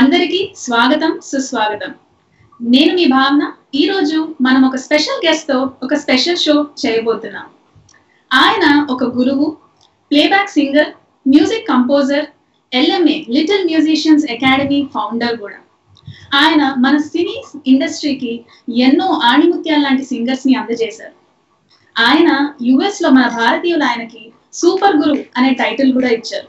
అందరికీ స్వాగతం సుస్వాగతం నేను మీ భావన ఈ రోజు మనం ఒక స్పెషల్ గెస్ట్ తో ఒక స్పెషల్ షో చేయబోతున్నాం ఆయన ఒక గురువు playback singer music composer LMA little musicians academy founder కూడా ఆయన మన సినీ ఇండస్ట్రీకి ఎన్నో ఆణిముత్యాల లాంటి సింగర్స్ ని అందజేశారు ఆయన US లో మన భారతీయుల ఆయనకి సూపర్ గురువు అనే టైటిల్ కూడా ఇచ్చారు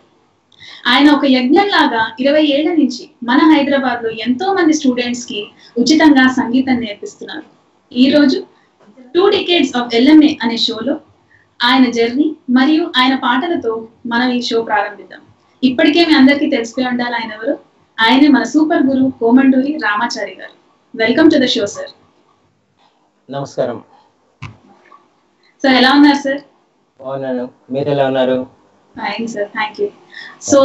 ఆయన ఒక యజ్ఞంలాగా 20 ఏళ్ల నుంచి మన హైదరాబాద్ లో ఎంతో మంది స్టూడెంట్స్ కి ఉచితంగా సంగీతం నేర్పిస్తున్నారు ఈ రోజు 2 డికేడ్స్ ఆఫ్ LMA అనే షోలో ఆయన జర్నీ మరియు ఆయన పాటలతో మనం ఈ షో ప్రారంభిద్దాం ఇప్పటికే మీ అందరికీ తెలిసిపోయి ఉండాలి ఆయన ఎవరు ఆయనే మన సూపర్ గురు కోమండూరి రామాచారి గారు welcome to the show sir నమస్కారం సర్ ఎలా ఉన్నారు సర్ బాగున్నాను మీరు ఎలా ఉన్నారు ఫైన్ సర్ థాంక్యూ సో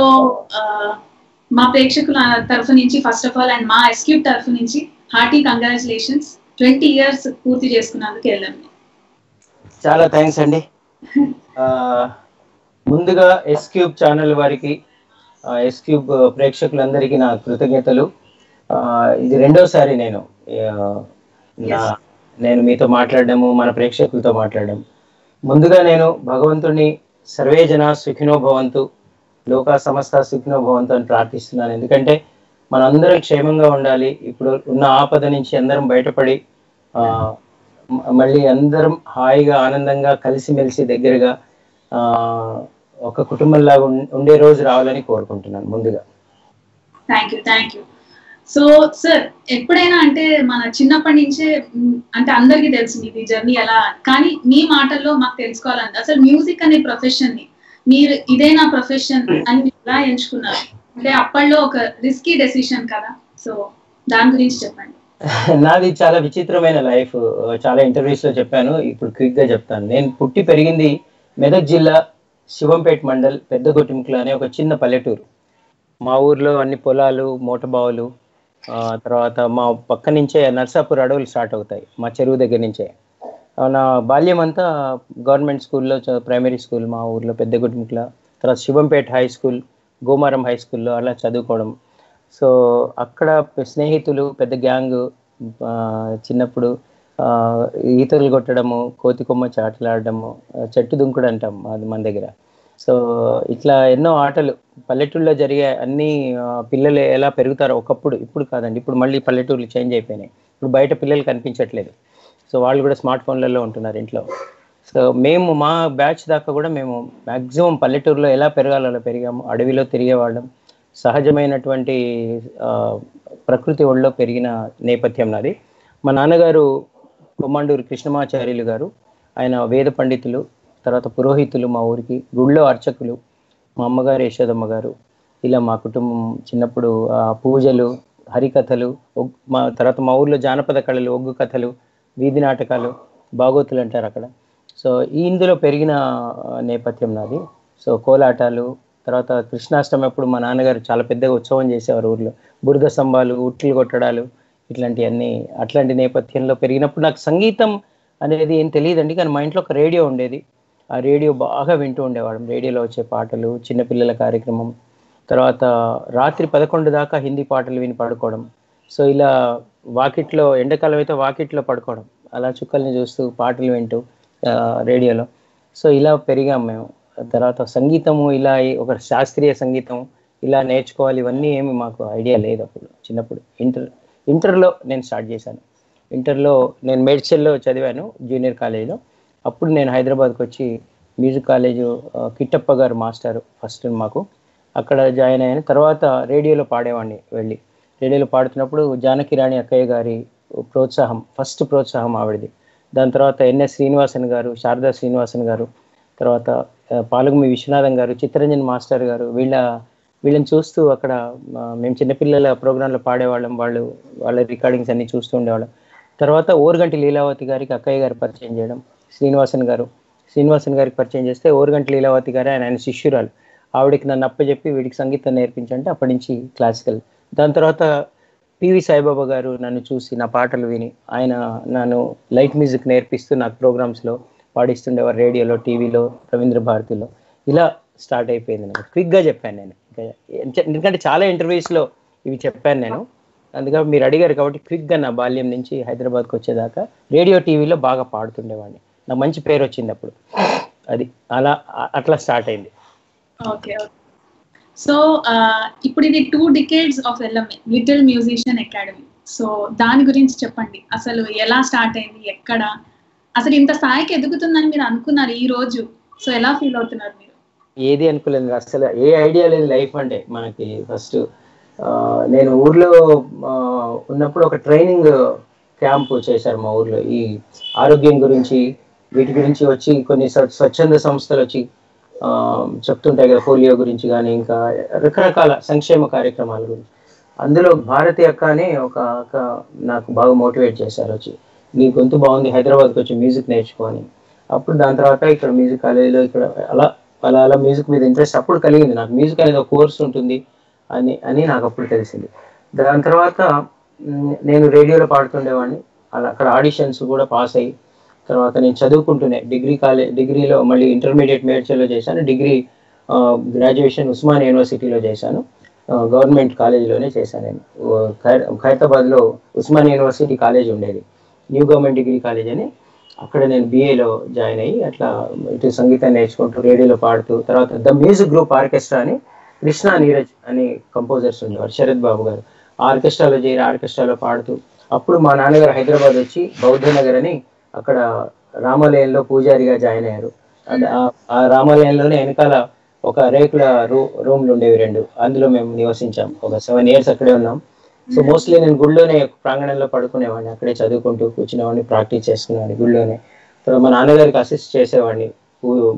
మా ప్రేక్షకుల తరఫు నుంచి ఫస్ట్ ఆఫ్ ఆల్ అండ్ మా ఎస్క్యూబ్ తరఫు నుంచి హార్టీ కంగ్రాచులేషన్స్ 20 ఇయర్స్ పూర్తి చేసుకున్నందుకు ఎల్ఎంఏ చాలా థాంక్స్ అండి ముందుగా ఎస్క్యూబ్ ఛానల్ వారికి ఎస్క్యూబ్ ప్రేక్షకులందరికీ నా కృతజ్ఞతలు ఇది రెండోసారి నేను మీతో మాట్లాడడము మన ప్రేక్షకులతో మాట్లాడడం ముందుగా నేను భగవంతుని సర్వే జన సుఖినో భవంతు లోక సమస్త సుఖినో భవంతు అని ప్రార్థిస్తున్నాను ఎందుకంటే మనందరం క్షేమంగా ఉండాలి ఇప్పుడు ఉన్న ఆపద నుంచి అందరం బయటపడి మళ్ళీ అందరం హాయిగా ఆనందంగా కలిసిమెలిసి దగ్గరగా ఒక కుటుంబంలాగా ఉండే రోజు రావాలని కోరుకుంటున్నాను ముందుగా థ్యాంక్ యూ సో సార్ ఎప్పుడైనా అంటే మన చిన్నప్పటి నుంచే అంటే అందరికీ తెలుసు మీ జర్నీ ఎలా కానీ మీ మాటల్లో మాకు తెలుసుకోవాలంటే అసలు మ్యూజిక్ అనే ప్రొఫెషన్ ని మీరు ఇదే నా ప్రొఫెషన్ అని ఎలా ఎంచుకున్నారు అంటే అప్పట్లో ఒక రిస్కీ డెసిషన్ కదా సో దాని గురించి చెప్పండి నాది చాలా విచిత్రమైన లైఫ్ చాలా ఇంటర్వ్యూస్ లో చెప్పాను ఇప్పుడు క్విక్ గా చెప్తాను నేను పుట్టి పెరిగింది మెదక్ జిల్లా శివంపేట మండల్ పెద్దగొట్టింకుల అనే ఒక చిన్న పల్లెటూరు మా ఊర్లో అన్ని పొలాలు మోటబావులు తర్వాత మా పక్క నుంచే నర్సాపూర్ అడవులు స్టార్ట్ అవుతాయి మా చెరువు దగ్గర నుంచే నా బాల్యం అంతా గవర్నమెంట్ స్కూల్లో ప్రైమరీ స్కూల్ మా ఊర్లో పెద్దగుట్టిముట్ల తర్వాత Shivampet high school Gomaram high స్కూల్లో అలా చదువుకోవడం సో అక్కడ స్నేహితులు పెద్ద గ్యాంగ్ చిన్నప్పుడు ఈతలు కొట్టడము కోతి కొమ్మ చాటలాడడము చెట్టు దుంకుడు అంటాం అది మన దగ్గర సో ఇట్లా ఎన్నో ఆటలు పల్లెటూళ్ళలో జరిగే అన్ని పిల్లలు ఎలా పెరుగుతారో ఒకప్పుడు ఇప్పుడు కాదండి ఇప్పుడు మళ్ళీ పల్లెటూళ్ళు చేంజ్ అయిపోయినాయి ఇప్పుడు బయట పిల్లలు కనిపించట్లేదు సో వాళ్ళు కూడా స్మార్ట్ ఫోన్లలో ఉంటున్నారు ఇంట్లో సో మేము మా బ్యాచ్ దాకా కూడా మేము మ్యాక్సిమం పల్లెటూరులో ఎలా పెరగాలో అలా పెరిగాము అడవిలో తిరిగేవాళ్ళం సహజమైనటువంటి ప్రకృతి ఒళ్ళో పెరిగిన నేపథ్యం నాది మా నాన్నగారు కొమ్మండూరు కృష్ణమాచార్యులు గారు ఆయన వేద పండితులు తర్వాత పురోహితులు మా ఊరికి గుళ్ళో అర్చకులు మా అమ్మగారు యశోదమ్మ గారు ఇలా మా కుటుంబం చిన్నప్పుడు పూజలు హరికథలు మా తర్వాత మా ఊర్లో జానపద కళలు ఒగ్గు కథలు వీధి నాటకాలు బాగోతులు అంటారు అక్కడ సో ఇందులో పెరిగిన నేపథ్యం నాది సో కోలాటాలు తర్వాత కృష్ణాష్టమి అప్పుడు మా నాన్నగారు చాలా పెద్దగా ఉత్సవం చేసేవారు ఊర్లో బురద స్తంభాలు ఉట్లు కొట్టడాలు ఇట్లాంటివన్నీ అట్లాంటి నేపథ్యంలో పెరిగినప్పుడు నాకు సంగీతం అనేది ఏం తెలియదండి కానీ మా ఇంట్లో ఒక రేడియో ఉండేది ఆ రేడియో బాగా వింటూ ఉండేవాళ్ళం రేడియోలో వచ్చే పాటలు చిన్నపిల్లల కార్యక్రమం తర్వాత రాత్రి 11 దాకా హిందీ పాటలు విని పడుకోవడం సో ఇలా వాకిట్లో ఎండాకాలం అయితే వాకిట్లో పడుకోవడం అలా చుక్కల్ని చూస్తూ పాటలు వింటూ రేడియోలో సో ఇలా పెరిగాం మేము తర్వాత సంగీతము ఇలా ఒక శాస్త్రీయ సంగీతం ఇలా నేర్చుకోవాలి ఇవన్నీ ఏమి మాకు ఐడియా లేదు అప్పుడు చిన్నప్పుడు ఇంటర్లో నేను స్టార్ట్ చేశాను ఇంటర్లో నేను మేడ్చల్లో చదివాను జూనియర్ కాలేజీలో అప్పుడు నేను హైదరాబాద్కి వచ్చి మ్యూజిక్ కాలేజు కిట్టప్ప గారు మాస్టారు ఫస్ట్ మాకు అక్కడ జాయిన్ అయ్యాను తర్వాత రేడియోలో పాడేవాడిని వెళ్ళి రేడియోలో పాడుతున్నప్పుడు జానకిరాణి అక్కయ్య గారి ప్రోత్సాహం ఫస్ట్ ప్రోత్సాహం ఆవిడది దాని తర్వాత ఎన్ఎస్ శ్రీనివాసన్ గారు శారదా శ్రీనివాసన్ గారు తర్వాత పాలగుమి విశ్వనాథన్ గారు చిత్తరంజన్ మాస్టర్ గారు వీళ్ళని చూస్తూ అక్కడ మేము చిన్నపిల్లల ప్రోగ్రాంలో పాడేవాళ్ళం వాళ్ళ రికార్డింగ్స్ అన్నీ చూస్తూ ఉండేవాళ్ళం తర్వాత ఓరుగంటి లీలావతి గారికి అక్కయ్య గారు పరిచయం చేయడం శ్రీనివాసన్ గారికి పరిచయం చేస్తే ఓరుగంటి లీలావతి గారు ఆయన శిష్యురాలు ఆవిడకి నన్ను అప్పచెప్పి వీడికి సంగీతం నేర్పించంటే అప్పటి నుంచి క్లాసికల్ దాని తర్వాత పివి సాయిబాబా గారు నన్ను చూసి నా పాటలు విని ఆయన నన్ను లైట్ మ్యూజిక్ నేర్పిస్తూ నాకు ప్రోగ్రామ్స్లో పాడిస్తుండేవారు రేడియోలో టీవీలో రవీంద్ర భారతిలో ఇలా స్టార్ట్ అయిపోయింది నాకు క్విక్గా చెప్పాను నేను ఎందుకంటే చాలా ఇంటర్వ్యూస్లో ఇవి చెప్పాను నేను. అందుకే మీరు అడిగారు కాబట్టి క్విక్గా నా బాల్యం నుంచి హైదరాబాద్కి వచ్చేదాకా రేడియో టీవీలో బాగా పాడుతుండేవాడిని. నాకు మంచి పేరు వచ్చింది అప్పుడు, అది అలా అట్లా స్టార్ట్ అయింది. Okay okay. సో ఇప్పుడు ఇది 2 decades of LMA little musician academy. So దాని గురించి చెప్పండి, అసలు ఎలా స్టార్ట్ అయింది, ఎక్కడ, అసలు ఇంత స్థాయికి ఎదుగుతుందని మీరు అనుకున్నారు ఈ రోజు, సో ఎలా ఫీల్ అవుతున్నారు మీరు? ఏది అనుకోలేదు అసలు, ఏ ఐడియా లేదు లైఫ్ అంటే. మనకి ఫస్ట్ నేను ఊర్లో ఉన్నప్పుడు ఒక ట్రైనింగ్ క్యాంప్ చేశారు మా ఊర్లో, ఈ ఆరోగ్యం గురించి వీటి గురించి వచ్చి కొన్ని స్వచ్ఛంద సంస్థలు వచ్చి చెప్తుంటాయి కదా, పోలియో గురించి కానీ ఇంకా రకరకాల సంక్షేమ కార్యక్రమాల గురించి. అందులో భారతి అక్క అని ఒక అక్క నాకు బాగా మోటివేట్ చేశారు వచ్చి, నీ గొంతు బాగుంది హైదరాబాద్కి వచ్చి మ్యూజిక్ నేర్చుకోని. అప్పుడు దాని తర్వాత ఇక్కడ మ్యూజిక్ కాలేజీలో ఇక్కడ అలా అలా అలా మ్యూజిక్ మీద ఇంట్రెస్ట్ అప్పుడు కలిగింది నాకు. మ్యూజిక్ అనేది ఒక కోర్స్ ఉంటుంది అని అని నాకు అప్పుడు తెలిసింది. దాని తర్వాత నేను రేడియోలో పాడుతుండేవాడిని, అలా అక్కడ ఆడిషన్స్ కూడా పాస్ అయ్యి. తర్వాత నేను చదువుకుంటూనే డిగ్రీలో మళ్ళీ ఇంటర్మీడియట్ మేడ్చల్లో చేశాను, డిగ్రీ గ్రాడ్యుయేషన్ ఉస్మానియా యూనివర్సిటీలో చేశాను, గవర్నమెంట్ కాలేజీలోనే చేశాను నేను. ఖైరతాబాద్లో ఉస్మానియా యూనివర్సిటీ కాలేజ్ ఉండేది, న్యూ గవర్నమెంట్ డిగ్రీ కాలేజ్ అని. అక్కడ నేను బీఏలో జాయిన్ అయ్యి అట్లా ఇటు సంగీతాన్ని నేర్చుకుంటూ రేడియోలో పాడుతూ. తర్వాత ద మ్యూజిక్ గ్రూప్ ఆర్కెస్ట్రా అని కృష్ణ నీరజ్ అని కంపోజర్స్ ఉండేవారు, శరత్ బాబు గారు, ఆర్కెస్ట్రాలో చేరి ఆర్కెస్ట్రాలో పాడుతూ. అప్పుడు మా నాన్నగారు హైదరాబాద్ వచ్చి బౌద్ధ నగర్ అని అక్కడ రామాలయంలో పూజారిగా జాయిన్ అయ్యారు. ఆ రామాలయంలోనే వెనకాల ఒక రేకుల రూమ్లు ఉండేవి 2, అందులో మేము నివసించాం. ఒక 7 years అక్కడే ఉన్నాం. సో మోస్ట్లీ నేను గుళ్ళోనే ప్రాంగణంలో పడుకునేవాడిని, అక్కడే చదువుకుంటూ కూర్చునేవాడిని, ప్రాక్టీస్ చేసుకునేవాడిని గుళ్ళోనే. తర్వాత మా నాన్నగారికి అసిస్ట్ చేసేవాడిని,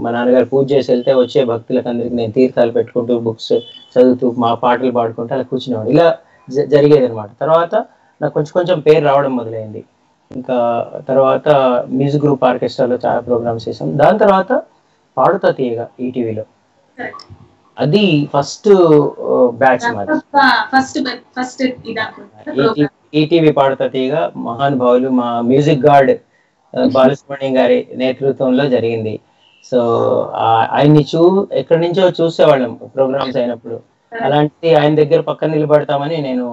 మా నాన్నగారు పూజ చేసి వెళ్తే వచ్చే భక్తులకు అందరికి నేను తీర్థాలు పెట్టుకుంటూ బుక్స్ చదువుతూ మా పాటలు పాడుకుంటూ అలా కూర్చునేవాడిని. ఇలా జరిగేది అనమాట. తర్వాత నాకు కొంచెం కొంచెం పేరు రావడం మొదలైంది. ఇంకా తర్వాత మ్యూజిక్ గ్రూప్ ఆర్కెస్ట్రాలో చాలా ప్రోగ్రామ్స్ చేసాం. దాని తర్వాత పాడుతా తీయగా ఈటీవీలో, అది ఫస్ట్ బ్యాచ్ మాది. ఈటీవీ పాడుతా తీయగా మహానుభావులు మా మ్యూజిక్ గార్డ్ బాలసుబ్రమణ్యం గారి నేతృత్వంలో జరిగింది. సో ఆయన్ని ఎక్కడి నుంచో చూసేవాళ్ళం ప్రోగ్రామ్స్ అయినప్పుడు. అలాంటి ఆయన దగ్గర పక్కన నిలబడతామని నేను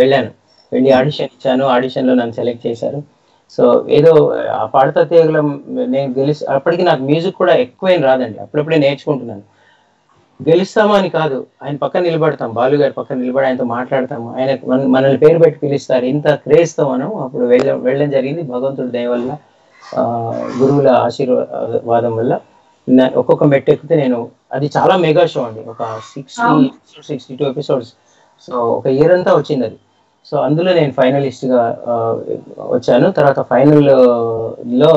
వెళ్ళాను, వెళ్ళి ఆడిషన్ ఇచ్చాను. ఆడిషన్లో నన్ను సెలెక్ట్ చేశారు. సో ఏదో ఆ పాడతా తీగలో నేను గెలిచి, అప్పటికి నాకు మ్యూజిక్ కూడా ఎక్కువేం రాదండి, అప్పుడప్పుడే నేర్చుకుంటున్నాను. గెలుస్తామా అని కాదు, ఆయన పక్కన నిలబడతాం, బాలు గారి పక్కన నిలబడి ఆయనతో మాట్లాడతాము, ఆయన మనల్ని పేరు పెట్టి పిలుస్తారు, ఇంత క్రేజ్తో మనం అప్పుడు వెళ్ళడం జరిగింది. భగవంతుడి దయ వల్ల, గురువుల ఆశీర్వాదం వల్ల ఒక్కొక్క మెట్టు ఎక్కితే నేను, అది చాలా మెగా షో అండి, ఒక 62 ఎపిసోడ్స్. సో ఒక ఇయర్ అంతా వచ్చింది అది. సో అందులో నేను ఫైనలిస్ట్గా వచ్చాను. తర్వాత ఫైనల్లో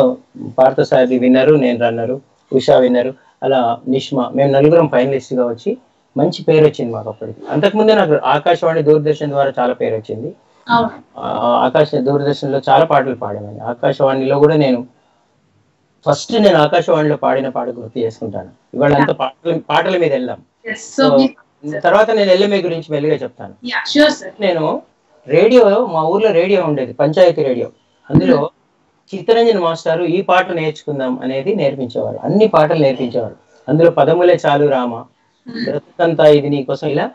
పార్థసారథి విన్నరు, నేను రన్నరు, ఉషా విన్నరు, అలా నిష్మా, మేము నలుగురం ఫైనలిస్ట్గా వచ్చి మంచి పేరు వచ్చింది మాకు అప్పటికి. అంతకుముందే నాకు ఆకాశవాణి దూరదర్శన్ ద్వారా చాలా పేరు వచ్చింది. దూరదర్శన్లో చాలా పాటలు పాడేవాడిని. ఆకాశవాణిలో కూడా నేను ఫస్ట్ ఆకాశవాణిలో పాడిన పాట గుర్తు చేసుకుంటాను. ఇవాళ అంత పాటల మీద వెళ్దాం, తర్వాత నేను ఎల్ఎంఏ గురించి మెల్లిగా చెప్తాను. నేను రేడియో, మా ఊర్లో రేడియో ఉండేది, పంచాయతీ రేడియో. అందులో చిత్తరంజన్ మాస్టారు ఈ పాట నేర్చుకుందాం అనేది నేర్పించేవారు, అన్ని పాటలు నేర్పించేవారు. అందులో పదములే చాలు రామ, బ్రతుకంతా ఇది నీకోసం, ఇలా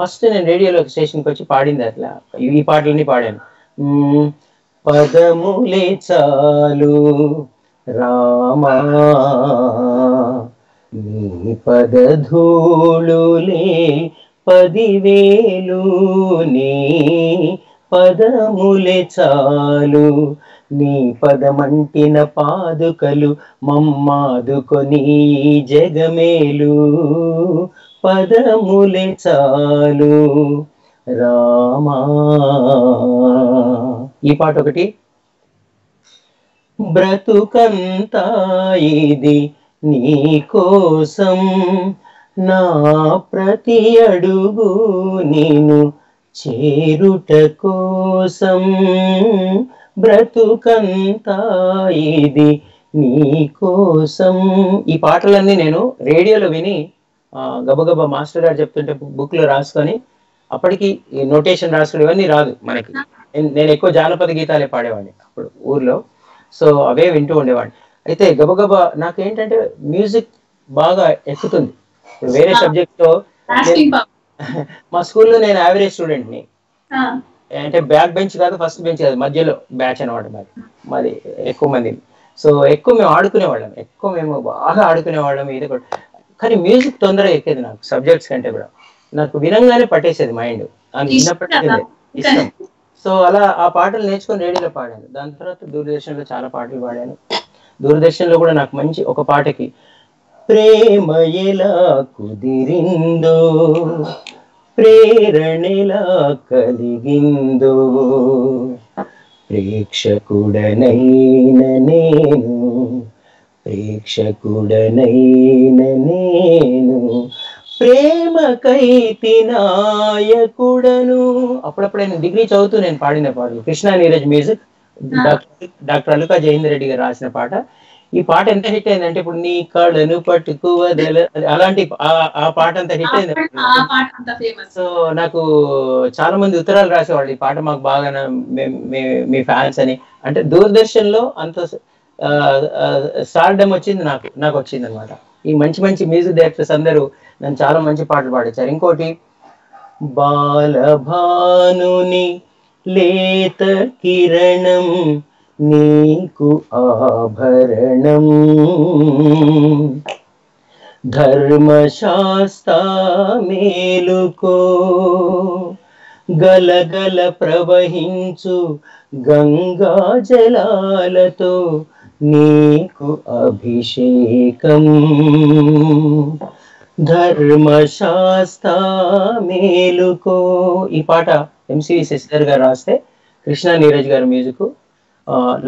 ఫస్ట్ నేను రేడియోలో స్టేషన్కి వచ్చి పాడింది అట్లా, ఈ పాటలన్నీ పాడాను. పదములే చాలు రామ నీ పదధూళులే 10,000 నీ పదములే చాలు, నీ పదమంటిన పాదుకలు మమ్మాదుకొని జగమేలు, పదములే చాలు రామా. ఈ పాట ఒకటి. బ్రతుకంతా ఇది నీ కోసం, నా ప్రతి అడుగు నేను చేరుట కోసం, బ్రతుకంతా ఇది నీ కోసం. ఈ పాటలన్నీ నేను రేడియోలో విని గబగబా మాస్టర్ గారు చెప్తుంటే బుక్లో రాసుకొని, అప్పటికి ఈ నోటేషన్ రాసుకుని ఇవన్నీ రాదు మనకి, నేను ఎక్కువ జానపద గీతాలే పాడేవాడిని అప్పుడు ఊర్లో. సో అవే వింటూ ఉండేవాడిని. అయితే గబగబా నాకేంటంటే మ్యూజిక్ బాగా ఎక్కుతుంది. వేరే సబ్జెక్ట్ లో మా స్కూల్లో నేను యావరేజ్ స్టూడెంట్ ని, అంటే బ్యాక్ బెంచ్ కాదు, ఫస్ట్ బెంచ్ కాదు, మధ్యలో బ్యాచ్ అన్నమాట మాది ఎక్కువ మంది. సో ఎక్కువ మేము ఆడుకునేవాళ్ళం, ఎక్కువ మేము బాగా ఆడుకునేవాళ్ళం ఇది కూడా. కానీ మ్యూజిక్ తొందరగా ఎక్కేది నాకు, సబ్జెక్ట్స్ కంటే కూడా. నాకు వినంగానే పట్టేసేది మైండ్, వినప్పటికే ఇష్టం. సో అలా ఆ పాటలు నేర్చుకుని రేడియోలో పాడాను. దాని తర్వాత దూరదర్శన్లో చాలా పాటలు పాడాను. దూరదర్శన్లో కూడా నాకు మంచి ఒక పాటకి ప్రేమయలా కుదిరిందో ప్రేరణలా కలిగిందో ప్రేక్షకుడనైన నేను ప్రేమకైతి నాయకుడను. అప్పుడప్పుడు నేను డిగ్రీ చదువుతూ నేను పాడిన పాటలు కృష్ణా నీరజ్ మ్యూజిక్, డాక్టర్ అల్లుక జయేంద్ర రెడ్డి గారు రాసిన పాట. ఈ పాట ఎంత హిట్ అయిందంటే, ఇప్పుడు నీ కళ్ళను పట్టుకోవదల అలాంటి ఆ పాట అంత హిట్ అయింది. సో నాకు చాలా మంది ఉత్తరాలు రాసేవాళ్ళు, ఈ పాట మాకు బాగా మీ ఫ్యాన్స్ అని. అంటే దూరదర్శన్ లో అంత స్టార్డమ్ వచ్చింది నాకు, వచ్చింది అనమాట. ఈ మంచి మంచి మ్యూజిక్ డైరెక్టర్స్ అందరూ నన్ను చాలా మంచి పాటలు పాడించారు. ఇంకోటి బాలభానుని లేత కిరణం నీకు ఆభరణం ధర్మశాస్త మేలుకో గలగల ప్రవహించు గంగా జలాలతో నీకు అభిషేకం ధర్మశాస్త మేలుకో. ఈ పాట ఎంసి శశిధర్ గారు రాస్తే కృష్ణా నీరజ్ గారు మ్యూజిక్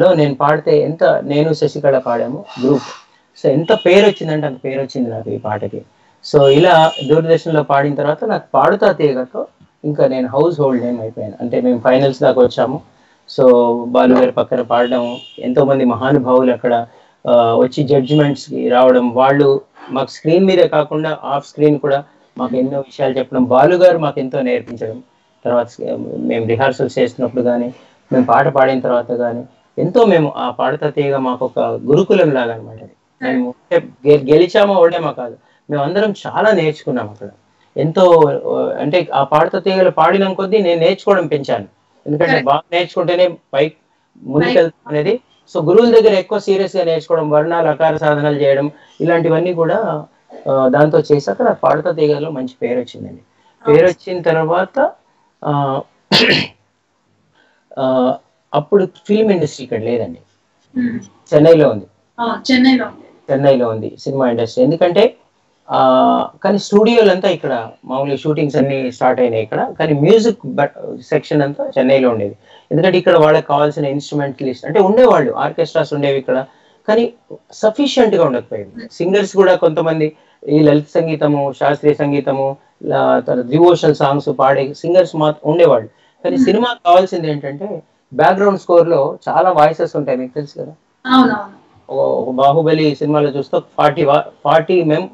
లో నేను పాడితే ఎంత, నేను శశికళ పాడాము గ్రూప్. సో ఎంత పేరు వచ్చిందంటే అంత పేరు వచ్చింది నాకు ఈ పాటకి. సో ఇలా దూరదర్శన్లో పాడిన తర్వాత నాకు పాడుతా తీయగతో ఇంకా నేను హౌస్ హోల్డ్ నేమ్ అయిపోయాను. అంటే మేము ఫైనల్స్ దాకా వచ్చాము. సో బాలు గారి పక్కన పాడడం, ఎంతో మంది మహానుభావులు అక్కడ వచ్చి జడ్జిమెంట్స్కి రావడం, వాళ్ళు మాకు స్క్రీన్ మీదే కాకుండా ఆఫ్ స్క్రీన్ కూడా మాకు ఎన్నో విషయాలు చెప్పడం, బాలు గారు మాకు ఎంతో నేర్పించడం. తర్వాత మేము రిహార్సల్స్ చేసినప్పుడు కానీ, మేము పాట పాడిన తర్వాత కానీ ఎంతో మేము ఆ పాడతా తీయగా మాకు ఒక గురుకులం లాగా అనమాట. మేము గెలిచామో ఓడామో కాదు, మేమందరం చాలా నేర్చుకున్నాం అక్కడ ఎంతో. అంటే ఆ పాడతా తీగలు పాడిన కొద్దీ నేను నేర్చుకోవడం పెంచాను, ఎందుకంటే బాగా నేర్చుకుంటేనే పైకి ముందుకెళ్తాం అనేది. సో గురువుల దగ్గర ఎక్కువ సీరియస్ గా నేర్చుకోవడం, వర్ణాలు అకార సాధనలు చేయడం ఇలాంటివన్నీ కూడా దాంతో చేశాక నాకు పాడతా తీగలో మంచి పేరు వచ్చిందండి. పేరు వచ్చిన తర్వాత అప్పుడు ఫిల్మ్ ఇండస్ట్రీ ఇక్కడ లేదండి, చెన్నైలో ఉంది. చెన్నైలో ఉంది సినిమా ఇండస్ట్రీ. ఎందుకంటే కానీ స్టూడియోలు అంతా ఇక్కడ మామూలుగా షూటింగ్స్ అన్ని స్టార్ట్ అయినాయి ఇక్కడ, కానీ మ్యూజిక్ సెక్షన్ అంతా చెన్నైలో ఉండేది. ఎందుకంటే ఇక్కడ వాళ్ళకి కావాల్సిన ఇన్స్ట్రుమెంటలిస్ట్ అంటే ఉండేవాళ్ళు, ఆర్కెస్ట్రాస్ ఉండేవి ఇక్కడ, కానీ సఫిషియంట్ గా ఉండకపోయేది. సింగర్స్ కూడా కొంతమంది ఈ లలిత సంగీతము, శాస్త్రీయ సంగీతము, డివోషనల్ సాంగ్స్ పాడే సింగర్స్ ఉండేవాళ్ళు. కానీ సినిమా కావాల్సింది ఏంటంటే బ్యాక్గ్రౌండ్ స్కోర్ లో చాలా వాయిసెస్ ఉంటాయి, మీకు తెలుసు కదా. బాహుబలి సినిమాలో చూస్తే 40 మేము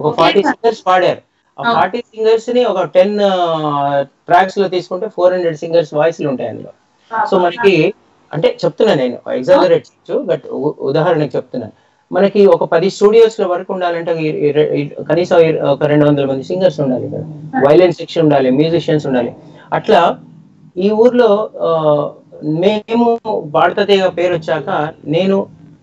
ఒక 40 సింగర్స్ పాడారు. ఆ 40 సింగర్స్ ని ఒక 10 ట్రాక్స్ లో తీసుకుంటే 400 సింగర్స్ వాయిస్లు ఉంటాయి అందులో. సో మనకి అంటే చెప్తున్నాను నేను, ఎగ్జాగరేట్ చేయొచ్చు బట్ ఉదాహరణకి చెప్తున్నాను, మనకి ఒక 10 స్టూడియోస్ లో వరకు ఉండాలంటే కనీసం ఒక 200 మంది సింగర్స్ ఉండాలి, వైలెన్ సెక్షన్ ఉండాలి, మ్యూజిషియన్స్ ఉండాలి. అట్లా ఈ ఊర్లో మేము భారతదేశ పేరు వచ్చాక నేను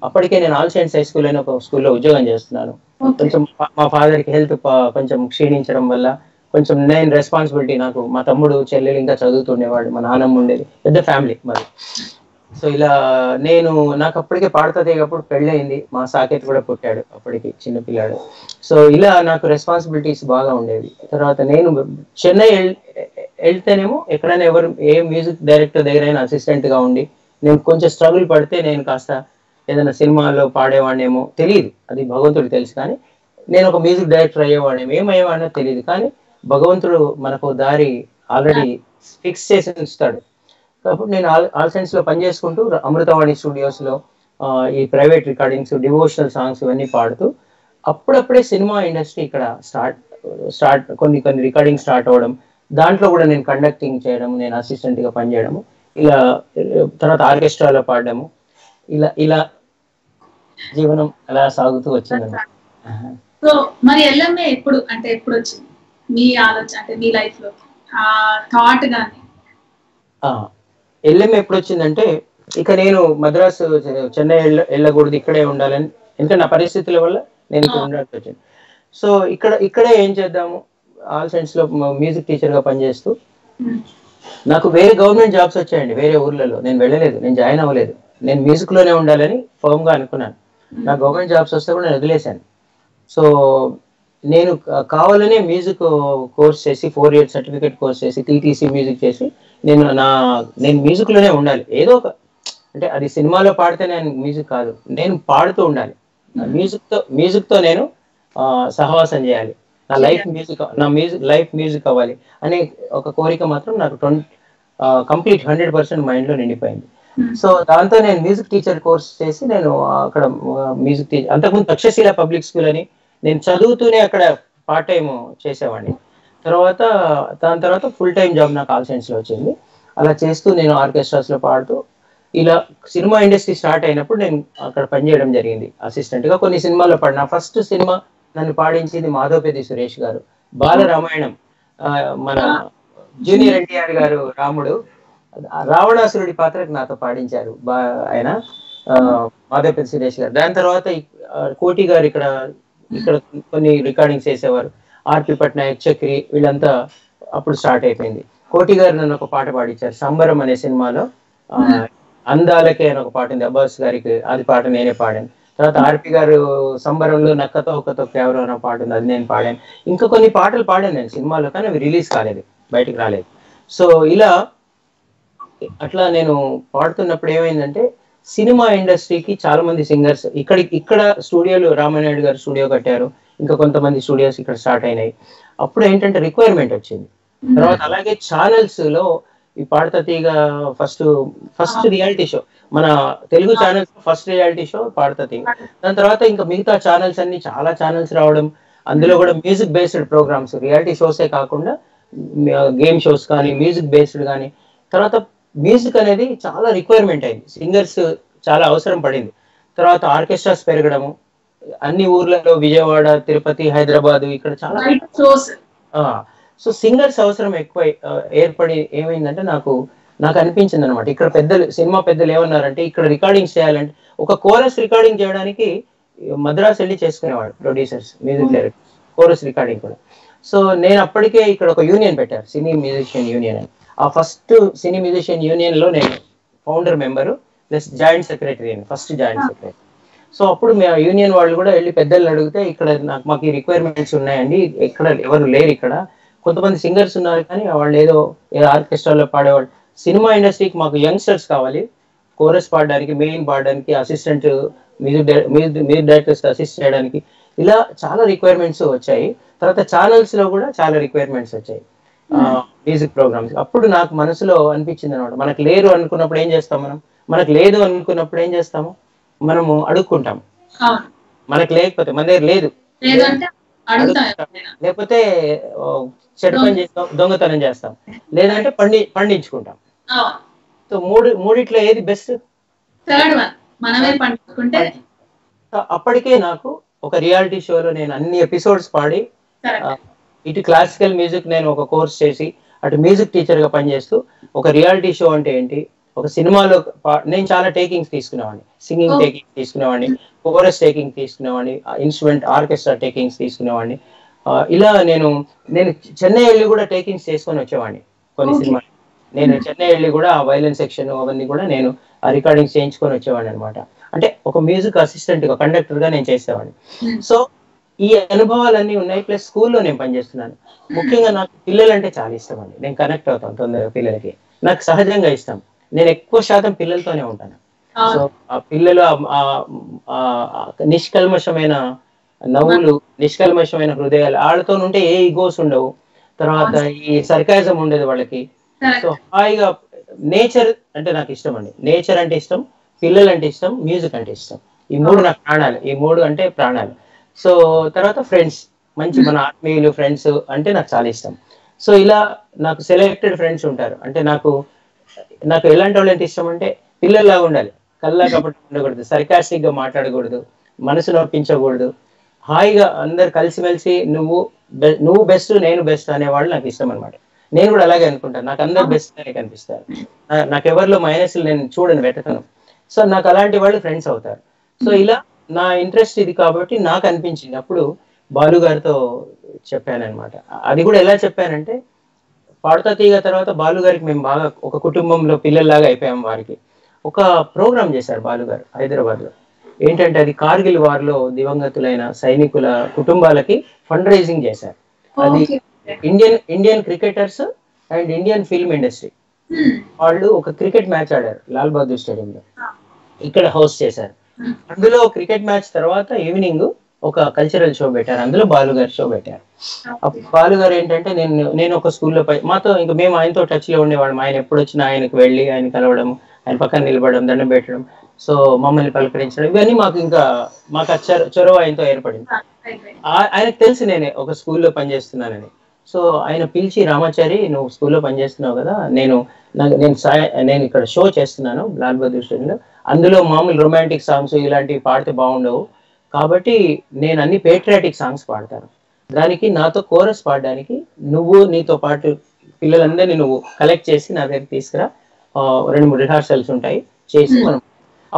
అప్పటికే నేను ఆల్ సైన్స్ హై స్కూల్ అని ఒక స్కూల్లో ఉద్యోగం చేస్తున్నాను. కొంచెం మా ఫాదర్కి హెల్త్ కొంచెం క్షీణించడం వల్ల కొంచెం నేను రెస్పాన్సిబిలిటీ, నాకు మా తమ్ముడు చెల్లెలు ఇంకా చదువుతుండేవాడు, మా నాన్నమ్మ ఉండేది, పెద్ద ఫ్యామిలీ మరి. సో ఇలా నేను నాకు అప్పటికే పాడతాదేగప్పుడు పెళ్ళయింది, మా సాకేత్ కూడా పుట్టాడు అప్పటికి, చిన్నపిల్లాడు. సో ఇలా నాకు రెస్పాన్సిబిలిటీస్ బాగా ఉండేవి. తర్వాత నేను చెన్నై వెళ్తేనేమో ఎక్కడైనా ఎవరు ఏ మ్యూజిక్ డైరెక్టర్ దగ్గరైనా అసిస్టెంట్ గా ఉండి నేను కొంచెం స్ట్రగుల్ పడితే నేను కాస్త ఏదైనా సినిమాలో పాడేవాడినేమో తెలియదు, అది భగవంతుడు తెలుసు. కానీ నేను ఒక మ్యూజిక్ డైరెక్టర్ అయ్యేవాడినేమో, ఏమయ్యేవాడినో తెలియదు. కానీ భగవంతుడు మనకు దారి ఆల్రెడీ ఫిక్స్ చేసి ఉంచుతాడు. అప్పుడు నేను ఆల్ సైన్స్ లో పనిచేసుకుంటూ అమృతవాణి స్టూడియోస్ లో ఈ ప్రైవేట్ రికార్డింగ్స్, డివోషనల్ సాంగ్స్ ఇవన్నీ పాడుతూ అప్పుడప్పుడే సినిమా ఇండస్ట్రీ ఇక్కడ స్టార్ట్ కొన్ని రికార్డింగ్ స్టార్ట్ అవ్వడం, దాంట్లో కూడా నేను కండక్టింగ్ చేయడం, నేను అసిస్టెంట్ గా పనిచేయడము, ఇలా తర్వాత ఆర్కెస్ట్రాలో పాడడము, ఇలా ఇలా జీవనం అలా సాగుతూ వచ్చింది. మీ ఆలోచన అంటే మీ లైఫ్ లో ఆ థాట్ గాని ఆ ఎల్ఎం ఎప్పుడు వచ్చిందంటే ఇక నేను మద్రాస్ చెన్నై వెళ్ళకూడదు ఇక్కడే ఉండాలని ఎందుకంటే నా పరిస్థితుల వల్ల నేను ఇక్కడ ఉండాల్సి వచ్చింది. సో ఇక్కడే ఏం చేద్దాము ఆల్ సైన్స్ లో మ్యూజిక్ టీచర్ గా పనిచేస్తూ నాకు వేరే గవర్నమెంట్ జాబ్స్ వచ్చాయండి వేరే ఊర్లలో నేను వెళ్ళలేదు నేను జాయిన్ అవ్వలేదు నేను మ్యూజిక్ లోనే ఉండాలని ఫర్మ్ గా అనుకున్నాను నా గవర్నమెంట్ జాబ్స్ వస్తే కూడా నేను వదిలేశాను. సో నేను కావాలనే మ్యూజిక్ కోర్స్ చేసి 4 years సర్టిఫికేట్ కోర్స్ చేసి టీటీసీ మ్యూజిక్ చేసి నేను మ్యూజిక్ లోనే ఉండాలి ఏదో ఒక అంటే అది సినిమాలో పాడితే నేను మ్యూజిక్ కాదు నేను పాడుతూ ఉండాలి మ్యూజిక్తో నేను సహవాసం చేయాలి నా లైఫ్ మ్యూజిక్ అవ్వాలి అనే ఒక కోరిక మాత్రం నాకు కంప్లీట్ 100% మైండ్ లో నిండిపోయింది. సో దాంతో నేను మ్యూజిక్ టీచర్ కోర్స్ చేసి నేను అక్కడ మ్యూజిక్ టీచర్ అంతకుముందు తక్షశిల పబ్లిక్ స్కూల్ అని నేను చదువుతూనే అక్కడ పార్ట్ టైం చేసేవాడిని. దాని తర్వాత ఫుల్ టైం జాబ్ నాకు ఆల్ సైన్స్ లో వచ్చింది. అలా చేస్తూ నేను ఆర్కెస్ట్రాస్ లో పాడుతూ ఇలా సినిమా ఇండస్ట్రీ స్టార్ట్ అయినప్పుడు నేను అక్కడ పనిచేయడం జరిగింది అసిస్టెంట్ గా కొన్ని సినిమాల్లో పాడిన ఫస్ట్ సినిమా నన్ను పాడించింది మాధవపేది సురేష్ గారు బాలరామాయణం మన జూనియర్ ఎన్టీఆర్ గారు రాముడు రావణాసురుడి పాత్రకు నాతో పాడించారు ఆయన మాధవపేది సురేష్ గారు. దాని తర్వాత కోటి గారు ఇక్కడ కొన్ని రికార్డింగ్స్ చేసేవారు ఆర్పీ పట్నాయక్ చక్రి వీళ్ళంతా అప్పుడు స్టార్ట్ అయిపోయింది. కోటి గారు నన్ను ఒక పాట పాడించారు సంబరం అనే సినిమాలో అందాలకే అని ఒక పాట ఉంది అబ్బాస్ గారికి అది పాట నేనే పాడాను. తర్వాత ఆర్పి గారు సంబరంలో నక్కతో ఒక్కతో కేవలం అనే పాట ఉంది అది నేను పాడాను. ఇంకా కొన్ని పాటలు పాడాను నేను సినిమాలో కానీ అవి రిలీజ్ కాలేదు బయటకు రాలేదు. సో ఇలా అట్లా నేను పాడుతున్నప్పుడు ఏమైందంటే సినిమా ఇండస్ట్రీకి చాలా మంది సింగర్స్ ఇక్కడ స్టూడియోలు రామానాయుడు గారు స్టూడియో కట్టారు ఇంకా కొంతమంది స్టూడియోస్ ఇక్కడ స్టార్ట్ అయినాయి. అప్పుడు ఏంటంటే రిక్వైర్మెంట్ వచ్చింది. తర్వాత అలాగే ఛానల్స్ లో ఈ పాడతీగా ఫస్ట్ రియాలిటీ షో మన Telugu channels first reality show పాడతీగ దాని తర్వాత ఇంకా మిగతా ఛానల్స్ అన్ని చాలా ఛానల్స్ రావడం అందులో కూడా మ్యూజిక్ బేస్డ్ ప్రోగ్రామ్స్ రియాలిటీ షోసే కాకుండా గేమ్ షోస్ కానీ మ్యూజిక్ బేస్డ్ కానీ తర్వాత మ్యూజిక్ అనేది చాలా రిక్వైర్మెంట్ అయింది సింగర్స్ చాలా అవసరం పడింది. తర్వాత ఆర్కెస్ట్రాస్ పెరగడము అన్ని ఊర్లలో విజయవాడ తిరుపతి హైదరాబాద్ ఇక్కడ చాలా సో సింగర్స్ అవసరం ఎక్కువ ఏర్పడి ఏమైందంటే నాకు అనిపించింది అనమాట. ఇక్కడ సినిమా పెద్దలు ఏమన్నారంటే ఇక్కడ రికార్డింగ్ చేయాలంటే ఒక కోరస్ రికార్డింగ్ చేయడానికి మద్రాస్ వెళ్ళి చేసుకునేవాడు producers music directors chorus recording కూడా. సో నేను అప్పటికే ఇక్కడ ఒక యూనియన్ పెట్టారు సినీ మ్యూజిషియన్ యూనియన్ అని ఆ ఫస్ట్ సినీ మ్యూజిషియన్ యూనియన్ లో నేను founder member plus joint secretary అని ఫస్ట్ జాయింట్ సెక్రటరీ. సో అప్పుడు మేము యూనియన్ వాళ్ళు కూడా వెళ్ళి పెద్దలను అడిగితే ఇక్కడ మాకు ఈ రిక్వైర్మెంట్స్ ఉన్నాయండి ఎక్కడ ఎవరు లేరు ఇక్కడ కొంతమంది సింగర్స్ ఉన్నారు కానీ వాళ్ళు ఏదో ఆర్కెస్ట్రాలో పాడేవాళ్ళు సినిమా ఇండస్ట్రీకి మాకు యంగ్స్టర్స్ కావాలి కోరస్ పాడడానికి మెయిన్ పాడడానికి అసిస్టెంట్ మ్యూజిక్ డైరెక్టర్స్ అసిస్ట్ చేయడానికి ఇలా చాలా రిక్వైర్మెంట్స్ వచ్చాయి. తర్వాత ఛానల్స్ లో కూడా చాలా రిక్వైర్మెంట్స్ వచ్చాయి మ్యూజిక్ ప్రోగ్రామ్స్. అప్పుడు నాకు మనసులో అనిపించింది అనమాట మనకు లేదు అనుకున్నప్పుడు ఏం చేస్తాము మనము అడుక్కుంటాము మనకు లేకపోతే మన దగ్గర లేదు లేకపోతే చెడు పని చేస్తాం దొంగతనం చేస్తాం లేదంటే పండించుకుంటాం. సో మూడిట్లో ఏది బెస్ట్ అప్పటికే నాకు ఒక రియాలిటీ షోలో నేను అన్ని ఎపిసోడ్స్ పాడి ఇటు క్లాసికల్ మ్యూజిక్ నేను ఒక కోర్స్ చేసి అటు మ్యూజిక్ టీచర్ గా పనిచేస్తూ ఒక రియాలిటీ షో అంటే ఏంటి ఒక సినిమాలో నేను చాలా టేకింగ్స్ తీసుకునేవాడిని సింగింగ్ టేకింగ్స్ తీసుకునేవాడిని కోరస్ టేకింగ్ తీసుకునేవాడిని ఇన్స్ట్రుమెంట్ ఆర్కెస్ట్రా టేకింగ్స్ తీసుకునేవాడిని ఇలా నేను చెన్నై వెళ్ళి కూడా టేకింగ్స్ చేసుకొని వచ్చేవాడిని కొన్ని సినిమాలు నేను చెన్నై వెళ్ళి కూడా ఆ వైలెన్స్ సెక్షన్ అవన్నీ కూడా నేను ఆ రికార్డింగ్స్ చేయించుకొని వచ్చేవాడిని అనమాట. అంటే ఒక మ్యూజిక్ అసిస్టెంట్ గా కండక్టర్ గా నేను చేసేవాడిని. సో ఈ అనుభవాలన్నీ ఉన్నాయి ప్లస్ స్కూల్లో నేను పనిచేస్తున్నాను ముఖ్యంగా నాకు పిల్లలంటే చాలా ఇష్టం అండి నేను కనెక్ట్ అవుతాను తొందరగా పిల్లలకి నాకు సహజంగా ఇష్టం నేను ఎక్కువ శాతం పిల్లలతోనే ఉంటాను. సో ఆ పిల్లలు నిష్కల్మషమైన నవ్వులు నిష్కల్మషమైన హృదయాలు వాళ్ళతో ఉంటే ఏ ఈగోస్ ఉండవు తర్వాత ఈ సర్కాయిజం ఉండదు వాళ్ళకి. సో హాయిగా నేచర్ అంటే నాకు ఇష్టం అండి నేచర్ అంటే ఇష్టం పిల్లలంటే ఇష్టం మ్యూజిక్ అంటే ఇష్టం ఈ మూడు నాకు ప్రాణాలు ఈ మూడు అంటే ప్రాణాలు. సో తర్వాత ఫ్రెండ్స్ మంచి మన ఆత్మీయులు ఫ్రెండ్స్ అంటే నాకు చాలా ఇష్టం. సో ఇలా నాకు సెలెక్టెడ్ ఫ్రెండ్స్ ఉంటారు అంటే నాకు ఎలాంటి వాళ్ళు అంటే ఇష్టం అంటే పిల్లల్లాగా ఉండాలి కల్లా కపట ఉండకూడదు సర్కాస్టిక్ గా మాట్లాడకూడదు మనసు నొప్పించకూడదు హాయిగా అందరు కలిసిమెలిసి నువ్వు నువ్వు బెస్ట్ నేను బెస్ట్ అనేవాళ్ళు నాకు ఇష్టం అనమాట. నేను కూడా అలాగే అనుకుంటాను, నాకు అందరు బెస్ట్ అని కనిపిస్తారు, నాకు ఎవరిలో మైనస్లు నేను చూడను, వెతకను. సో నాకు అలాంటి వాళ్ళు ఫ్రెండ్స్ అవుతారు. సో ఇలా నా ఇంట్రెస్ట్ ఇది కాబట్టి నాకు అనిపించింది. అప్పుడు బాలు గారితో చెప్పానమాట. అది కూడా ఎలా చెప్పానంటే, పాడుతా తీగ తర్వాత బాలు గారికి మేము బాగా ఒక కుటుంబంలో పిల్లల్లాగా అయిపోయాం. వారికి ఒక ప్రోగ్రామ్ చేశారు బాలుగారు హైదరాబాద్లో. ఏంటంటే అది కార్గిల్ వార్లో దివంగతులైన సైనికుల కుటుంబాలకి ఫండ్ రైజింగ్ చేశారు. అది Indian cricketers and Indian film industry వాళ్ళు ఒక క్రికెట్ మ్యాచ్ ఆడారు లాల్ బహదూర్ స్టేడియంలో, ఇక్కడ హోస్ట్ చేశారు. అందులో క్రికెట్ మ్యాచ్ తర్వాత ఈవినింగ్ ఒక కల్చరల్ షో పెట్టారు, అందులో బాలుగారు షో పెట్టారు. బాలుగారు ఏంటంటే నేను ఒక స్కూల్లో మాతో ఇంకా మేము ఆయనతో టచ్లో ఉండేవాళ్ళం. ఆయన ఎప్పుడు వచ్చినా ఆయనకు వెళ్ళి ఆయన కలవడం, ఆయన పక్కన నిలబడడం, దండం పెట్టడం, సో మమ్మల్ని పలకరించడం, ఇవన్నీ మాకు ఇంకా మాకు ఆ చొరవ ఆయనతో ఏర్పడింది. ఆయనకు తెలిసి నేనే ఒక స్కూల్లో పనిచేస్తున్నానని. సో ఆయన పిలిచి, రామాచారి నువ్వు స్కూల్లో పనిచేస్తున్నావు కదా, నేను ఇక్కడ షో చేస్తున్నాను లాల్ బహదూర్ స్టేడియంలో, అందులో మామూలు రొమాంటిక్ సాంగ్స్ ఇలాంటివి పాడితే బాగుండవు కాబట్టి నేను అన్ని పేట్రియాటిక్ సాంగ్స్ పాడతాను, దానికి నాతో కోరస్ పాడడానికి నువ్వు నీతో పాటు పిల్లలందరినీ నువ్వు కలెక్ట్ చేసి నా దగ్గర తీసుకురా, 2-3 రిహార్సల్స్ ఉంటాయి చేసి మనం.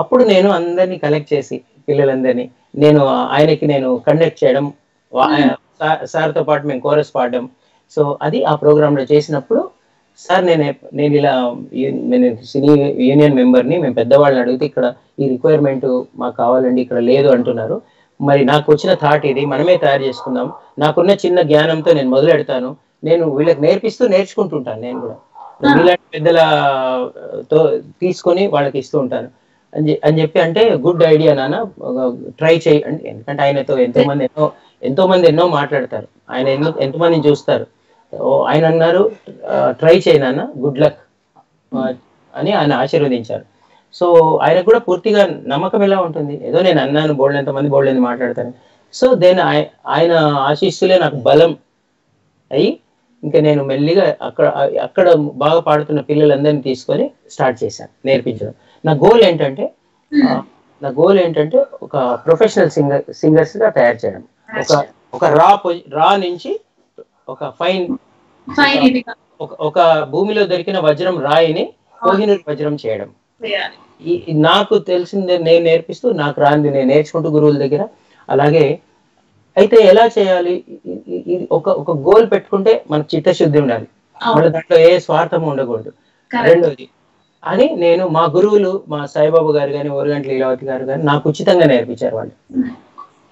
అప్పుడు నేను అందరినీ కలెక్ట్ చేసి పిల్లలందరినీ నేను ఆయనకి నేను కండక్ట్ చేయడం, సార్తో పాటు మేము కోరస్ పాడడం. సో అది ఆ ప్రోగ్రాంలో చేసినప్పుడు, సార్ నేను ఇలా నేను సినీ యూనియన్ మెంబర్ని, మేము పెద్దవాళ్ళని అడిగితే ఇక్కడ ఈ రిక్వైర్మెంట్ మాకు కావాలండి, ఇక్కడ లేదు అంటున్నారు, మరి నాకు వచ్చిన థాట్ ఇది, మనమే తయారు చేసుకుందాం, నాకున్న చిన్న జ్ఞానంతో నేను మొదలెడతాను, నేను వీళ్ళకి నేర్పిస్తూ నేర్చుకుంటుంటాను, నేను కూడా వీళ్ళ పెద్దలతో తీసుకొని వాళ్ళకి ఇస్తూ ఉంటాను అని చెప్పి, అంటే గుడ్ ఐడియా నాన్న, ట్రై చేయి అంటే. ఎందుకంటే ఆయనతో ఎంతో మంది ఎన్నో మాట్లాడతారు, ఆయన ఎంతమందిని చూస్తారు. ఆయన అన్నారు, ట్రై చేయి నాన్న, గుడ్ లక్ అని ఆయన ఆశీర్వదించారు. సో ఆయన కూడా పూర్తిగా నమ్మకం ఎలా ఉంటుంది, ఏదో నేను అన్నాను బోల్డెంతమంది బోల్డెంత మాట్లాడతాను. సో దెన్ ఆయన ఆశీస్సులే నాకు బలం అయ్యి ఇంకా నేను మెల్లిగా అక్కడ బాగా పాడుతున్న పిల్లలందరినీ తీసుకొని స్టార్ట్ చేశాను నేర్పించడం. నా గోల్ ఏంటంటే ఒక ప్రొఫెషనల్ సింగర్స్గా తయారు చేయడం, ఒక రా నుంచి ఒక ఫైన్ ఒక భూమిలో దొరికిన వజ్రం రాయిని కోహినూర్ వజ్రం చేయడం. నాకు తెలిసింది నేను నేర్పిస్తూ, నాకు రాంది నేను నేర్చుకుంటూ గురువుల దగ్గర. అలాగే అయితే ఎలా చేయాలి, ఒక గోల్ పెట్టుకుంటే మనకు చిత్తశుద్ధి ఉండాలి, మన దాంట్లో ఏ స్వార్థం ఉండకూడదు. రెండోది అని నేను మా గురువులు, మా సాయిబాబు గారు కానీ, ఓరుగంటి లీలావతి గారు కానీ నాకు ఉచితంగా నేర్పించారు వాళ్ళు.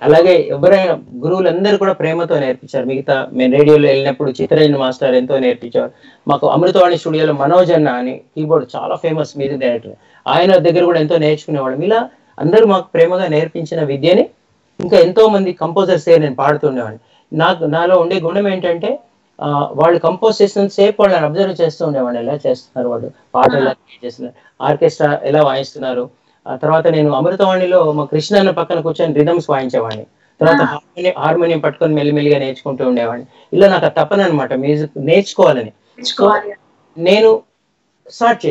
అలాగే ఎవరైనా గురువులందరూ కూడా ప్రేమతో నేర్పించారు. మిగతా మేము రేడియోలో వెళ్ళినప్పుడు చిత్తరంజన్ మాస్టర్ ఎంతో నేర్పించారు మాకు. అమృతవాణి స్టూడియోలో మనోజ్ అన్న అని కీబోర్డ్ చాలా ఫేమస్ మ్యూజిక్ డైరెక్టర్, ఆయన దగ్గర కూడా ఎంతో నేర్చుకునేవాళ్ళం. ఇలా అందరూ మాకు ప్రేమగా నేర్పించిన విద్యని ఇంకా ఎంతో మంది కంపోజర్స్ దగ్గర నేను పాడుతుండేవాడిని. నాలో ఉండే గుణం ఏంటంటే, వాళ్ళు కంపోజ్ చేస్తున్న సేపు వాళ్ళని అబ్జర్వ్ చేస్తూ ఉండేవాడిని, ఎలా చేస్తున్నారు వాళ్ళు, పాటలు ఎలా చేస్తున్నారు, ఆర్కెస్ట్రా ఎలా వాయిస్తున్నారు. ఆ తర్వాత నేను అమృతవాణిలో మా కృష్ణన్న పక్కన కూర్చొని రిథమ్స్ వాయించేవాడిని. తర్వాత హార్మోనియం పట్టుకొని మెల్లిమెల్లిగా నేర్చుకుంటూ ఉండేవాడిని. ఇలా నాకు తపన అనమాట, మ్యూజిక్ నేర్చుకోవాలని. నేను స్టార్ట్